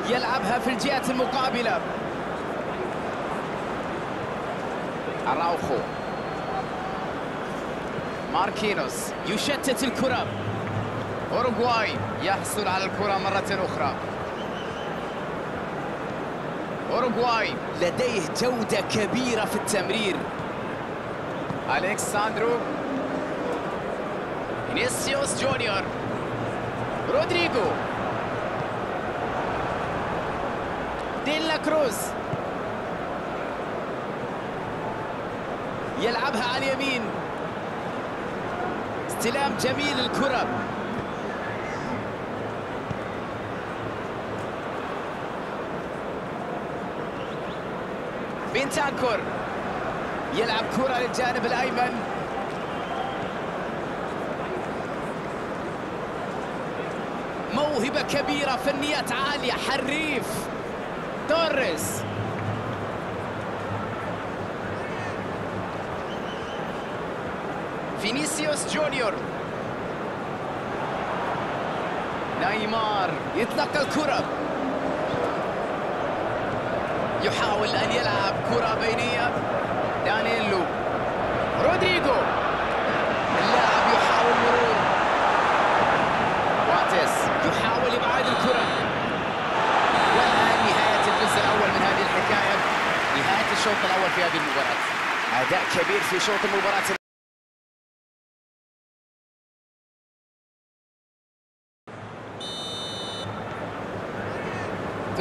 يلعبها في الجهة المقابلة. أراوخو، ماركينوس يشتت الكرة. أوروغواي يحصل على الكرة مرة أخرى. أوروغواي لديه جودة كبيرة في التمرير. ألكساندرو، فينيسيوس جونيور، رودريغو، ديلا كروز، يلعبها على اليمين، استلام جميل الكرة. بنتانكور يلعب كرة للجانب الأيمن. موهبة كبيرة، فنيات عالية، حريف. توريس، فينيسيوس جونيور، نيمار يتلقى الكرة، يحاول أن يلعب كرة بينية. دانيلو، رودريغو، اللاعب يحاول مرور. واتس يحاول إبعاد الكرة. والآن نهاية الجزء الأول من هذه الحكاية، نهاية الشوط الأول في هذه المباراة. أداء كبير في شوط المباراة.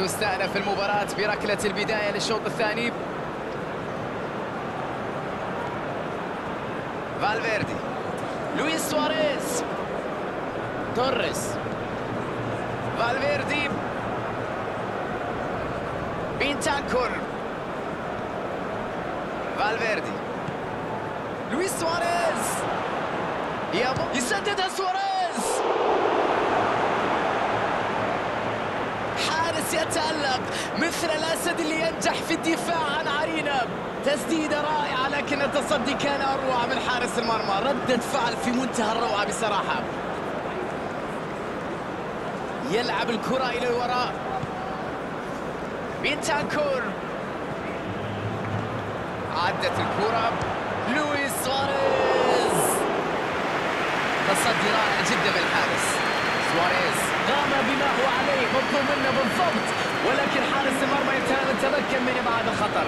تستأنف المباراة بركلة البداية للشوط الثاني. فالفيردي، لويس سواريز، توريس، فالفيردي، بنتانكور، فالفيردي، لويس سواريز، يسددها سواريز، حارس يتألق مثل الأسد اللي ينجح في الدفاع عن عرينه. تسديدة رائعة لكن التصدي كان أروع من حارس المرمى، ردة فعل في منتهى الروعة بصراحة. يلعب الكرة إلى الوراء، بنتانكور، عدت الكرة، لويس سواريز، تصدي رائع جدا من الحارس. سواريز قام بما هو عليه مطلوب منه بالضبط، ولكن حارس المرمى يتمكن من إبعاد الخطر.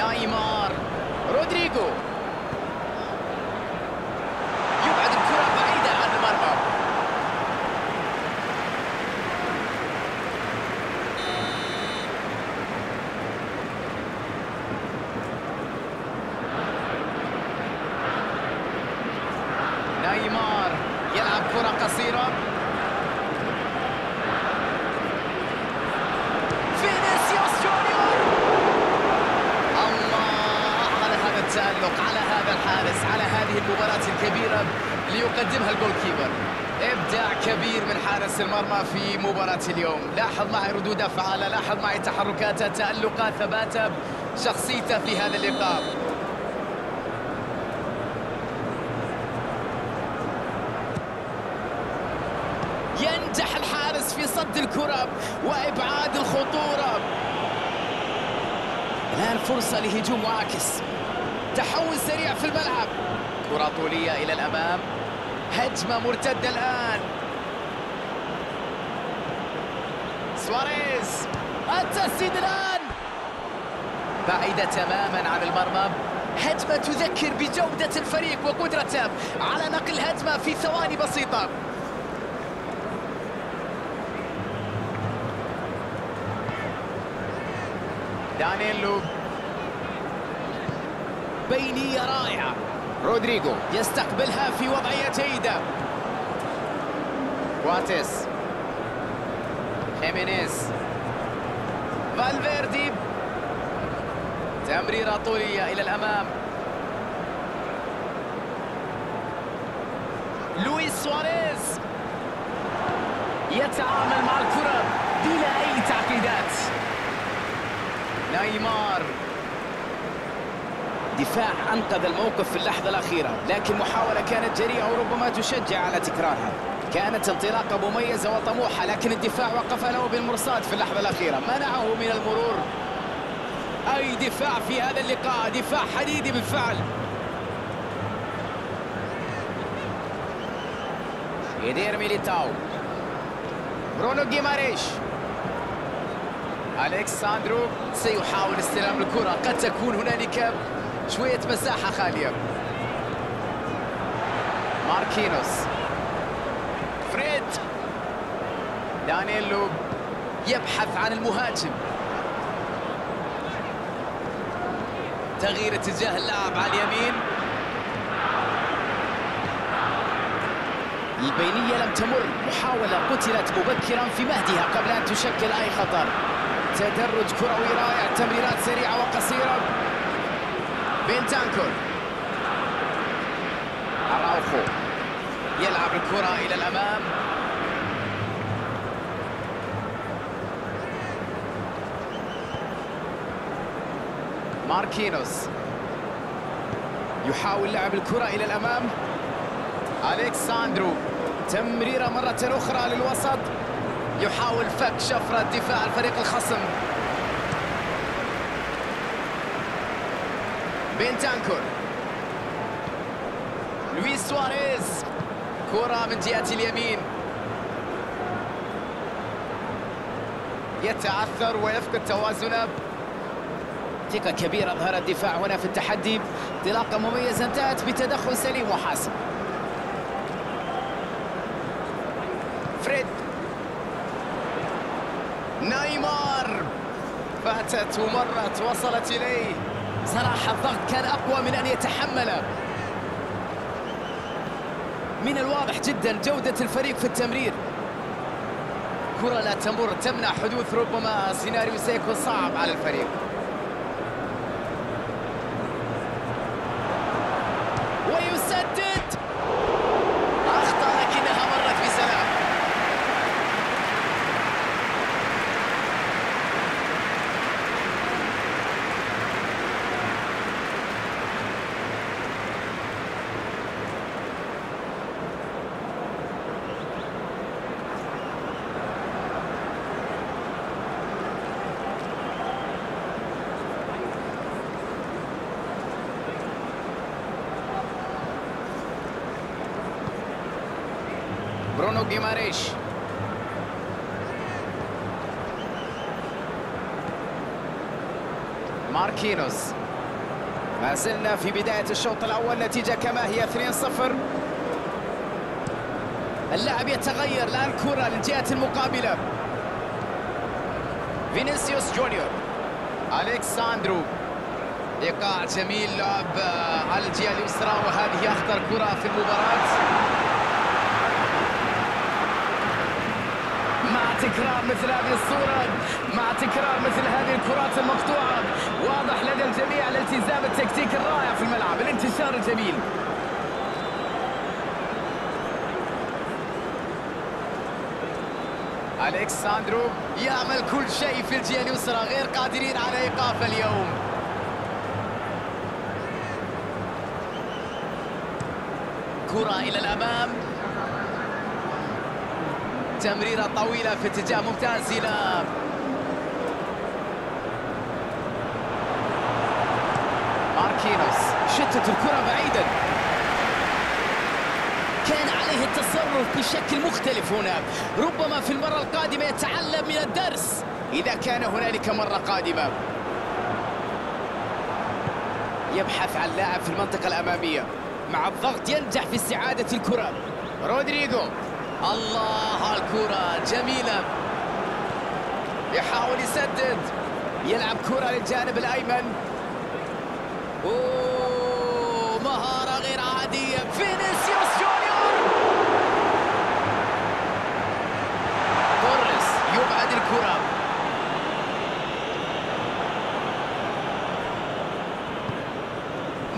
نيمار، رودريجو، يبعد الكرة بعيدة عن المرمى. نيمار يلعب كرة قصيرة، على هذا الحارس، على هذه المباراة الكبيرة ليقدمها الجول كيبر. إبداع كبير من حارس المرمى في مباراة اليوم. لاحظ معي ردود أفعاله، لاحظ معي تحركاته، تألقه، ثباته، شخصيته في هذا اللقاء. ينجح الحارس في صد الكرة وإبعاد الخطورة. الآن فرصة لهجوم معاكس، تحول سريع في الملعب، كرة طولية إلى الأمام، هجمة مرتدة الآن. سواريز، التسديد الآن بعيدة تماما عن المرمى. هجمة تذكر بجودة الفريق وقدرته على نقل الهجمة في ثواني بسيطة. دانيلو، بينية رائعة. رودريجو يستقبلها في وضعية جيدة. واتس، خيمينيز، فالفيردي، تمريرة طولية إلى الأمام. لويس سواريز يتعامل مع الكرة بلا أي تعقيدات. نيمار، دفاع أنقذ الموقف في اللحظة الأخيرة، لكن محاولة كانت جريئة وربما تشجع على تكرارها. كانت انطلاقة مميزة وطموحة، لكن الدفاع وقف له بالمرصاد في اللحظة الأخيرة، منعه من المرور. أي دفاع في هذا اللقاء، دفاع حديدي بالفعل. يدير ميليتاو، برونو جيماريش، ألكساندرو سيحاول استلام الكرة، قد تكون هنالك شوية مساحة خالية. ماركينوس، فريد، دانيلو يبحث عن المهاجم. تغيير اتجاه اللاعب على اليمين. البينية لم تمر، محاولة قتلت مبكرا في مهدها قبل أن تشكل أي خطر. تدرج كروي رائع، تمريرات سريعة وقصيرة. بنتانكور، أراوخو يلعب الكرة إلى الأمام. ماركينوس يحاول لعب الكرة إلى الأمام. ألكساندرو، تمريرة مرة أخرى للوسط، يحاول فك شفرة دفاع الفريق الخصم. بنتانكور، لويس سواريز، كرة من جهة اليمين، يتعثر ويفقد توازنه. ثقة كبيرة ظهر الدفاع هنا في التحدي، انطلاقة مميزة انتهت بتدخل سليم وحاسم. فريد، نيمار، فاتت ومرت، وصلت إليه. صراحة الضغط كان أقوى من أن يتحمله. من الواضح جدا جودة الفريق في التمرير. كرة لا تمر تمنع حدوث ربما سيناريو سيكون صعب على الفريق. ويسدد. أخطأ لكنها مرت بسلام. برونو جيماريش ماركينوس. ما زلنا في بداية الشوط الأول، نتيجة كما هي اثنين صفر. اللاعب يتغير، لا الكرة للجهة المقابلة. فينيسيوس جونيور ألكساندرو، إيقاع جميل، لعب على الجهة اليسرى، وهذه أخطر كرة في المباراة. مع تكرار مثل هذه الصورة، مع تكرار مثل هذه الكرات المقطوعة، واضح لدى الجميع الالتزام التكتيكي الرائع في الملعب، الانتشار الجميل. ألكساندرو يعمل كل شيء في الجهة اليسرى، غير قادرين على إيقافه اليوم. كرة إلى الأمام، تمريرة طويلة في اتجاه ممتاز إلى ماركينوس، شتت الكرة بعيدا. كان عليه التصرف بشكل مختلف هنا، ربما في المرة القادمة يتعلم من الدرس إذا كان هنالك مرة قادمة. يبحث عن لاعب في المنطقة الأمامية، مع الضغط ينجح في استعادة الكرة. رودريجو، الله الكرة جميلة، يحاول يسدد، يلعب كرة للجانب الأيمن. أوه، مهارة غير عادية، فينيسيوس جونيور. توريس يبعد الكرة.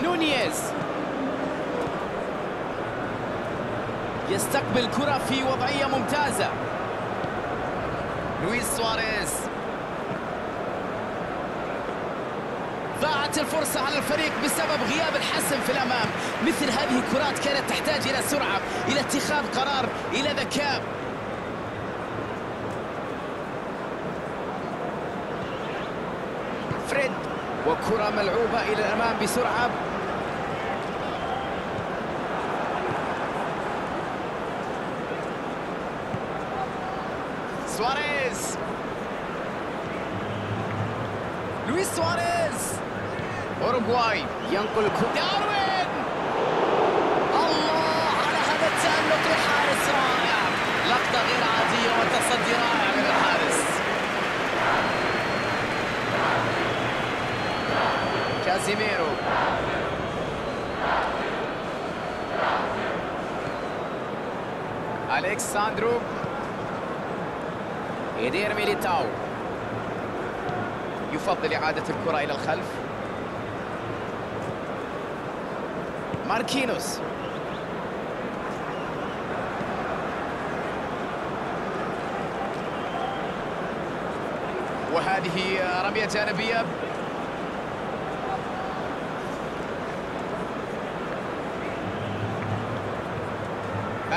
نونيز يستقبل كرة في وضعية ممتازة. لويس سواريز. ضاعت الفرصة على الفريق بسبب غياب الحسم في الأمام. مثل هذه الكرات كانت تحتاج إلى سرعة، إلى اتخاذ قرار، إلى ذكاء. فريد، وكرة ملعوبة إلى الأمام بسرعة. سواريز، لويس سواريز. أوروغواي ينقل داروين. الله على هذا التألق، الحارس رائع، لقطة غير عادية وتصدي رائع من الحارس. كازيميرو، ألكساندرو، إيدير ميليتاو. يفضل إعادة الكرة إلى الخلف. ماركينوس، وهذه رمية جانبية.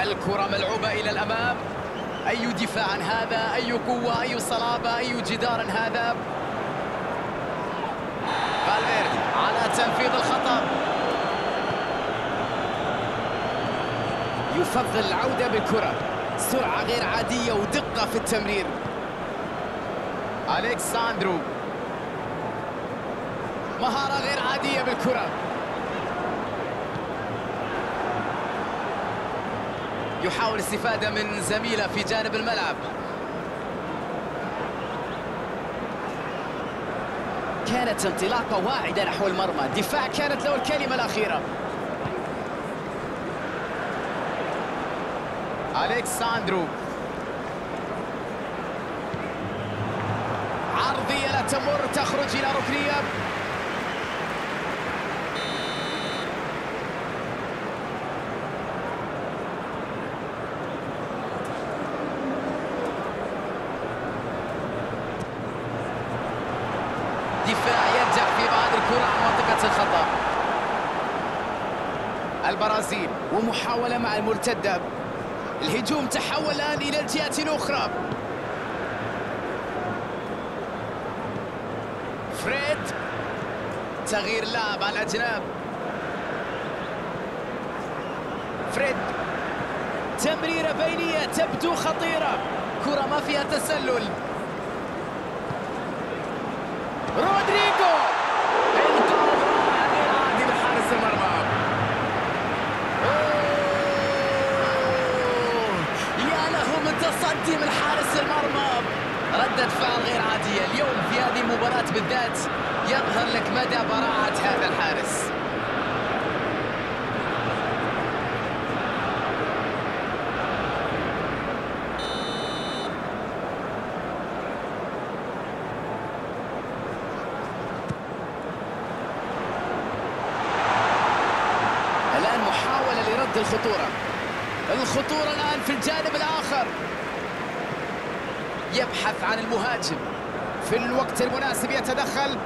الكرة ملعوبة إلى الأمام. أي دفاع عن هذا، أي قوة، أي صلابة، أي جدار عن هذا. فالفيردي على تنفيذ الخطأ. يفضل العودة بالكرة، سرعة غير عادية ودقة في التمرير. ألكساندرو، مهارة غير عادية بالكرة. يحاول الاستفادة من زميله في جانب الملعب. كانت انطلاقة واعدة نحو المرمى، الدفاع كانت له الكلمة الأخيرة. ألكساندرو عرضية لا تمر، تخرج إلى ركنية. دفاع ينجح في بعض الكرة عن منطقة الخطأ. البرازيل ومحاولة مع المرتدة. الهجوم تحول الآن إلى الجهة الأخرى. فريد، تغيير لاعب على الأجناب. فريد، تمريرة بينية تبدو خطيرة، كرة ما فيها تسلل. رودريجو، انقاذ رائع غير عادي لحارس المرمى. يا له من تصدي من حارس المرمى، ردة فعل غير عادية. اليوم في هذه المباراة بالذات يظهر لك مدى براعة هذا الحارس. الخطورة الخطورة الآن في الجانب الآخر، يبحث عن المهاجم في الوقت المناسب، يتدخل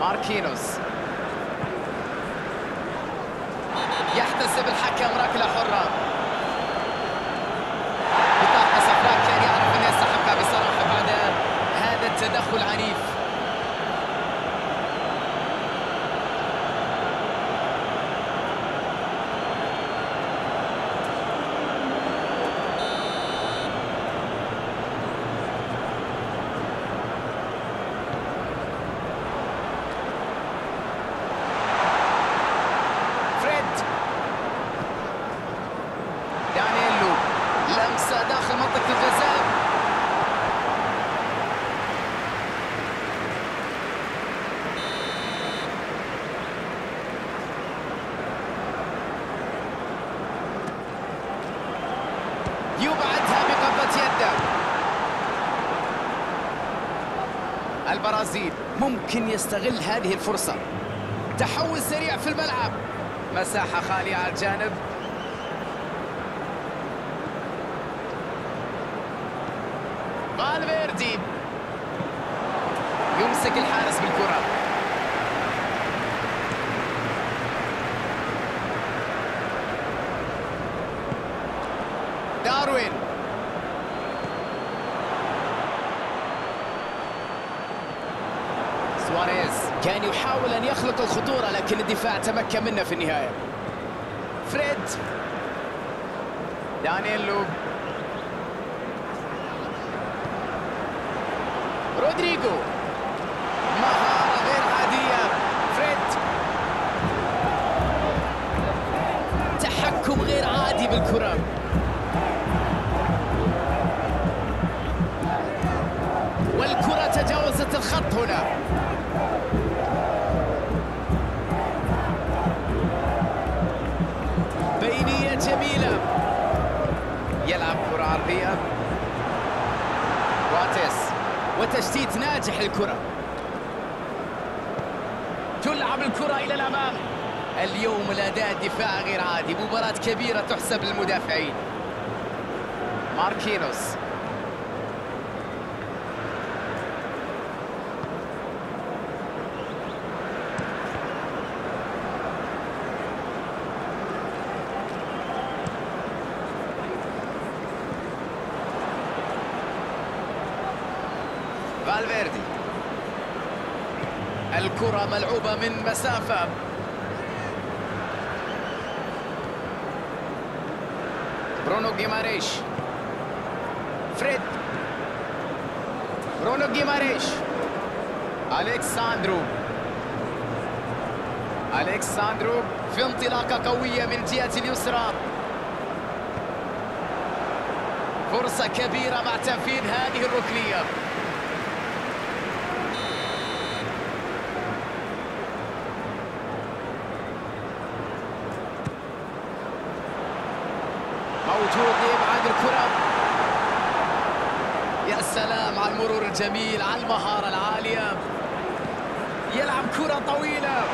ماركينوس، يحتسب الحكم ركلة حرة. بطاقة صفراء، كان يعرف أن يستحقها بصراحة بعد هذا التدخل العنيف. يبعدها بقبضة يده. البرازيل ممكن يستغل هذه الفرصة. تحول سريع في الملعب، مساحة خالية على الجانب. فالفيردي يمسك الحارس بالكرة. داروين، سواريز كان يحاول أن يخلق الخطورة لكن الدفاع تمكن منه في النهاية. فريد، دانييلو، رودريجو، مهارة غير عادية. فريد، تحكم غير عادي بالكرة. والكرة تجاوزت الخط هنا. بينية جميلة. يلعب كرة عرضية. واتس، وتشتيت ناجح للكرة. تلعب الكرة إلى الأمام. اليوم الأداء الدفاع غير عادي، مباراة كبيرة تحسب للمدافعين. ماركينوس، فالفيردي، الكرة ملعوبة من مسافة. برونو جيماريش، فريد، برونو جيماريش، ألكساندرو، ألكساندرو في انطلاقة قوية من جهة اليسرى. فرصة كبيرة مع تنفيذ هذه الركنية. موجود، لمعاد الكرة. يا سلام على المرور الجميل، على المهارة العالية. يلعب كرة طويلة.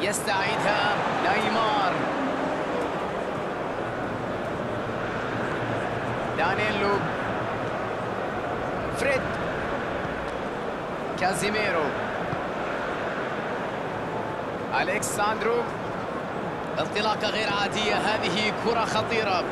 يستعيدها نيمار. دانيلو، فريد، كازيميرو، ألكساندرو. انطلاقة غير عادية، هذه كرة خطيرة.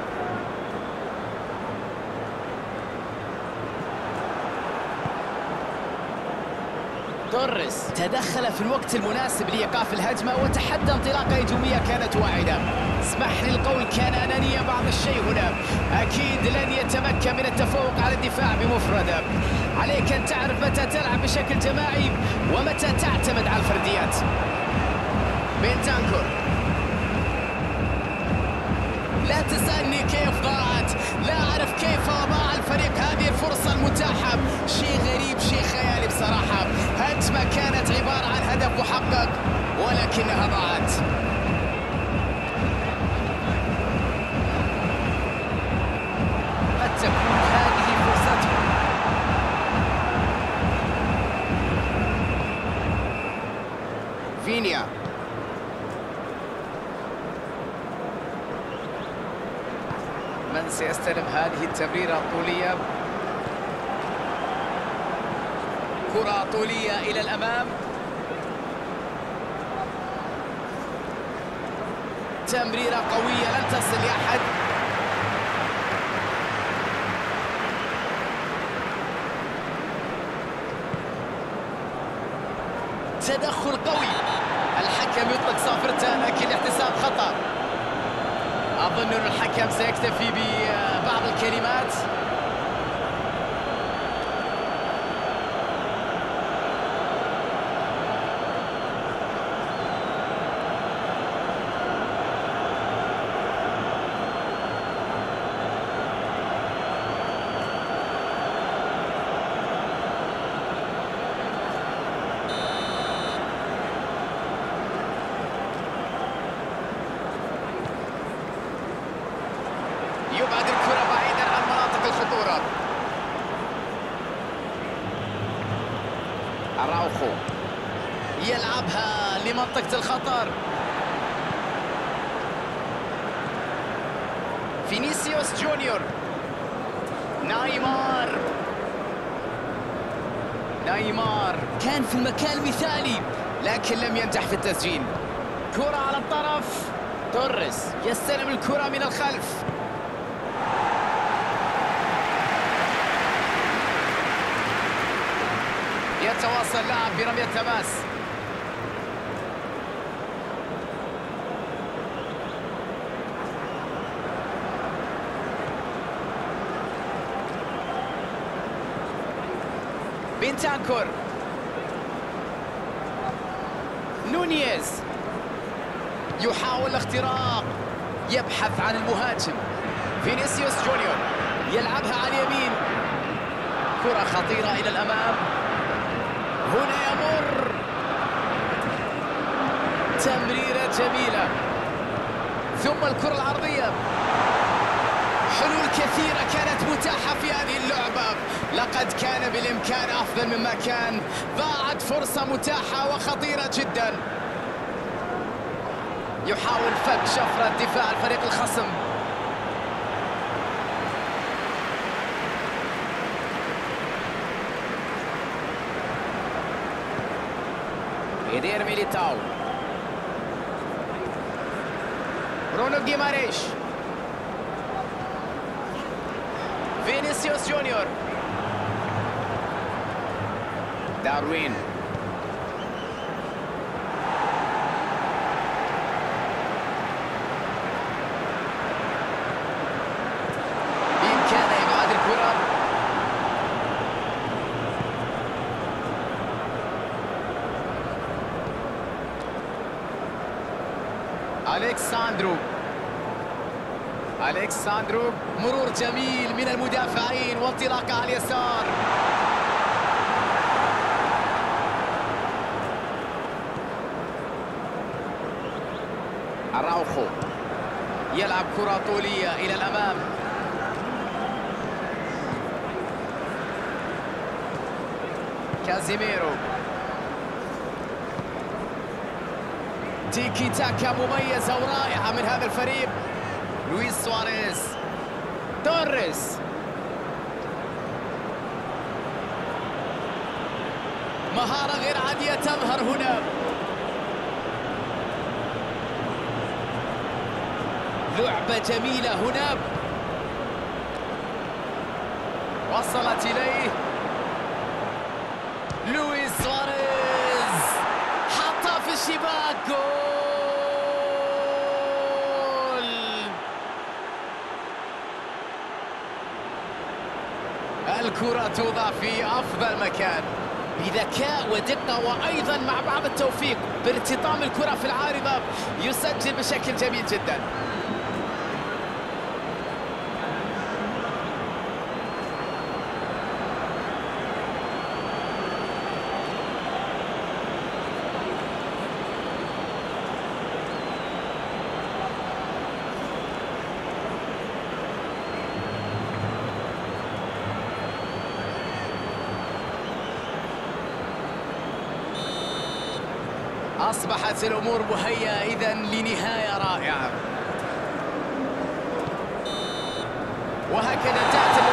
توريس تدخل في الوقت المناسب لإيقاف الهجمة وتحدى انطلاقة هجومية كانت واعدة. اسمح لي القول، كان أنانية بعض الشيء هنا. أكيد لن يتمكن من التفوق على الدفاع بمفرده. عليك أن تعرف متى تلعب بشكل جماعي ومتى تعتمد على الفرديات. بنتانكور، لا تسألني كيف ضاعت، لا أعرف كيف ضاع الفريق هذه الفرصة المتاحة. شيء غريب، شيء خيالي بصراحة. هجمة كانت عبارة عن هدف محقق ولكنها ضاعت. قد تكون هذه فرصتهم. فينيا، من سيستلم هذه التمريرة الطولية؟ كرة طولية إلى الأمام. تمريرة قوية لن تصل لأحد. تدخل قوي. الحكم يطلق صافرته لكن الاحتساب خطأ. أظن أن الحكم سيكتفي ببعض الكلمات. يبعد الكرة بعيدا عن مناطق الخطورة. أراوخو يلعبها لمنطقة الخطر. فينيسيوس جونيور. نيمار نيمار كان في المكان المثالي لكن لم ينجح في التسجيل. كرة على الطرف. توريس يستلم الكرة من الخلف. يتواصل اللاعب برمية تماس. بنتانكور، نونيز يحاول الاختراق، يبحث عن المهاجم. فينيسيوس جونيور يلعبها على اليمين. كرة خطيرة إلى الأمام. هنا يمر. تمريرة جميلة. ثم الكرة العرضية. حلول كثيرة كانت متاحة في هذه اللعبة. لقد كان بالإمكان أفضل مما كان. ضاعت فرصة متاحة وخطيرة جدا. يحاول فك شفرة دفاع الفريق الخصم. إيدير ميليتاو، برونو جيماريش، فينيسيوس جونيور، داروين، ألكساندرو. ألكساندرو، مرور جميل من المدافعين وانطلاقة على اليسار. أراوخو يلعب كرة طولية إلى الأمام. كازيميرو، تيكي تاكا مميزة ورائعة من هذا الفريق. لويس سواريز، توريس، مهارة غير عادية تظهر هنا. لعبة جميلة هنا، وصلت إليه لويس سواريز، حطها في الشباك. جول! الكرة توضع في أفضل مكان بذكاء ودقة، وأيضا مع بعض التوفيق بارتطام الكرة في العارضة. يسجل بشكل جميل جدا. أصبحت الأمور مهيئة إذا لنهاية رائعة، وهكذا تعتمد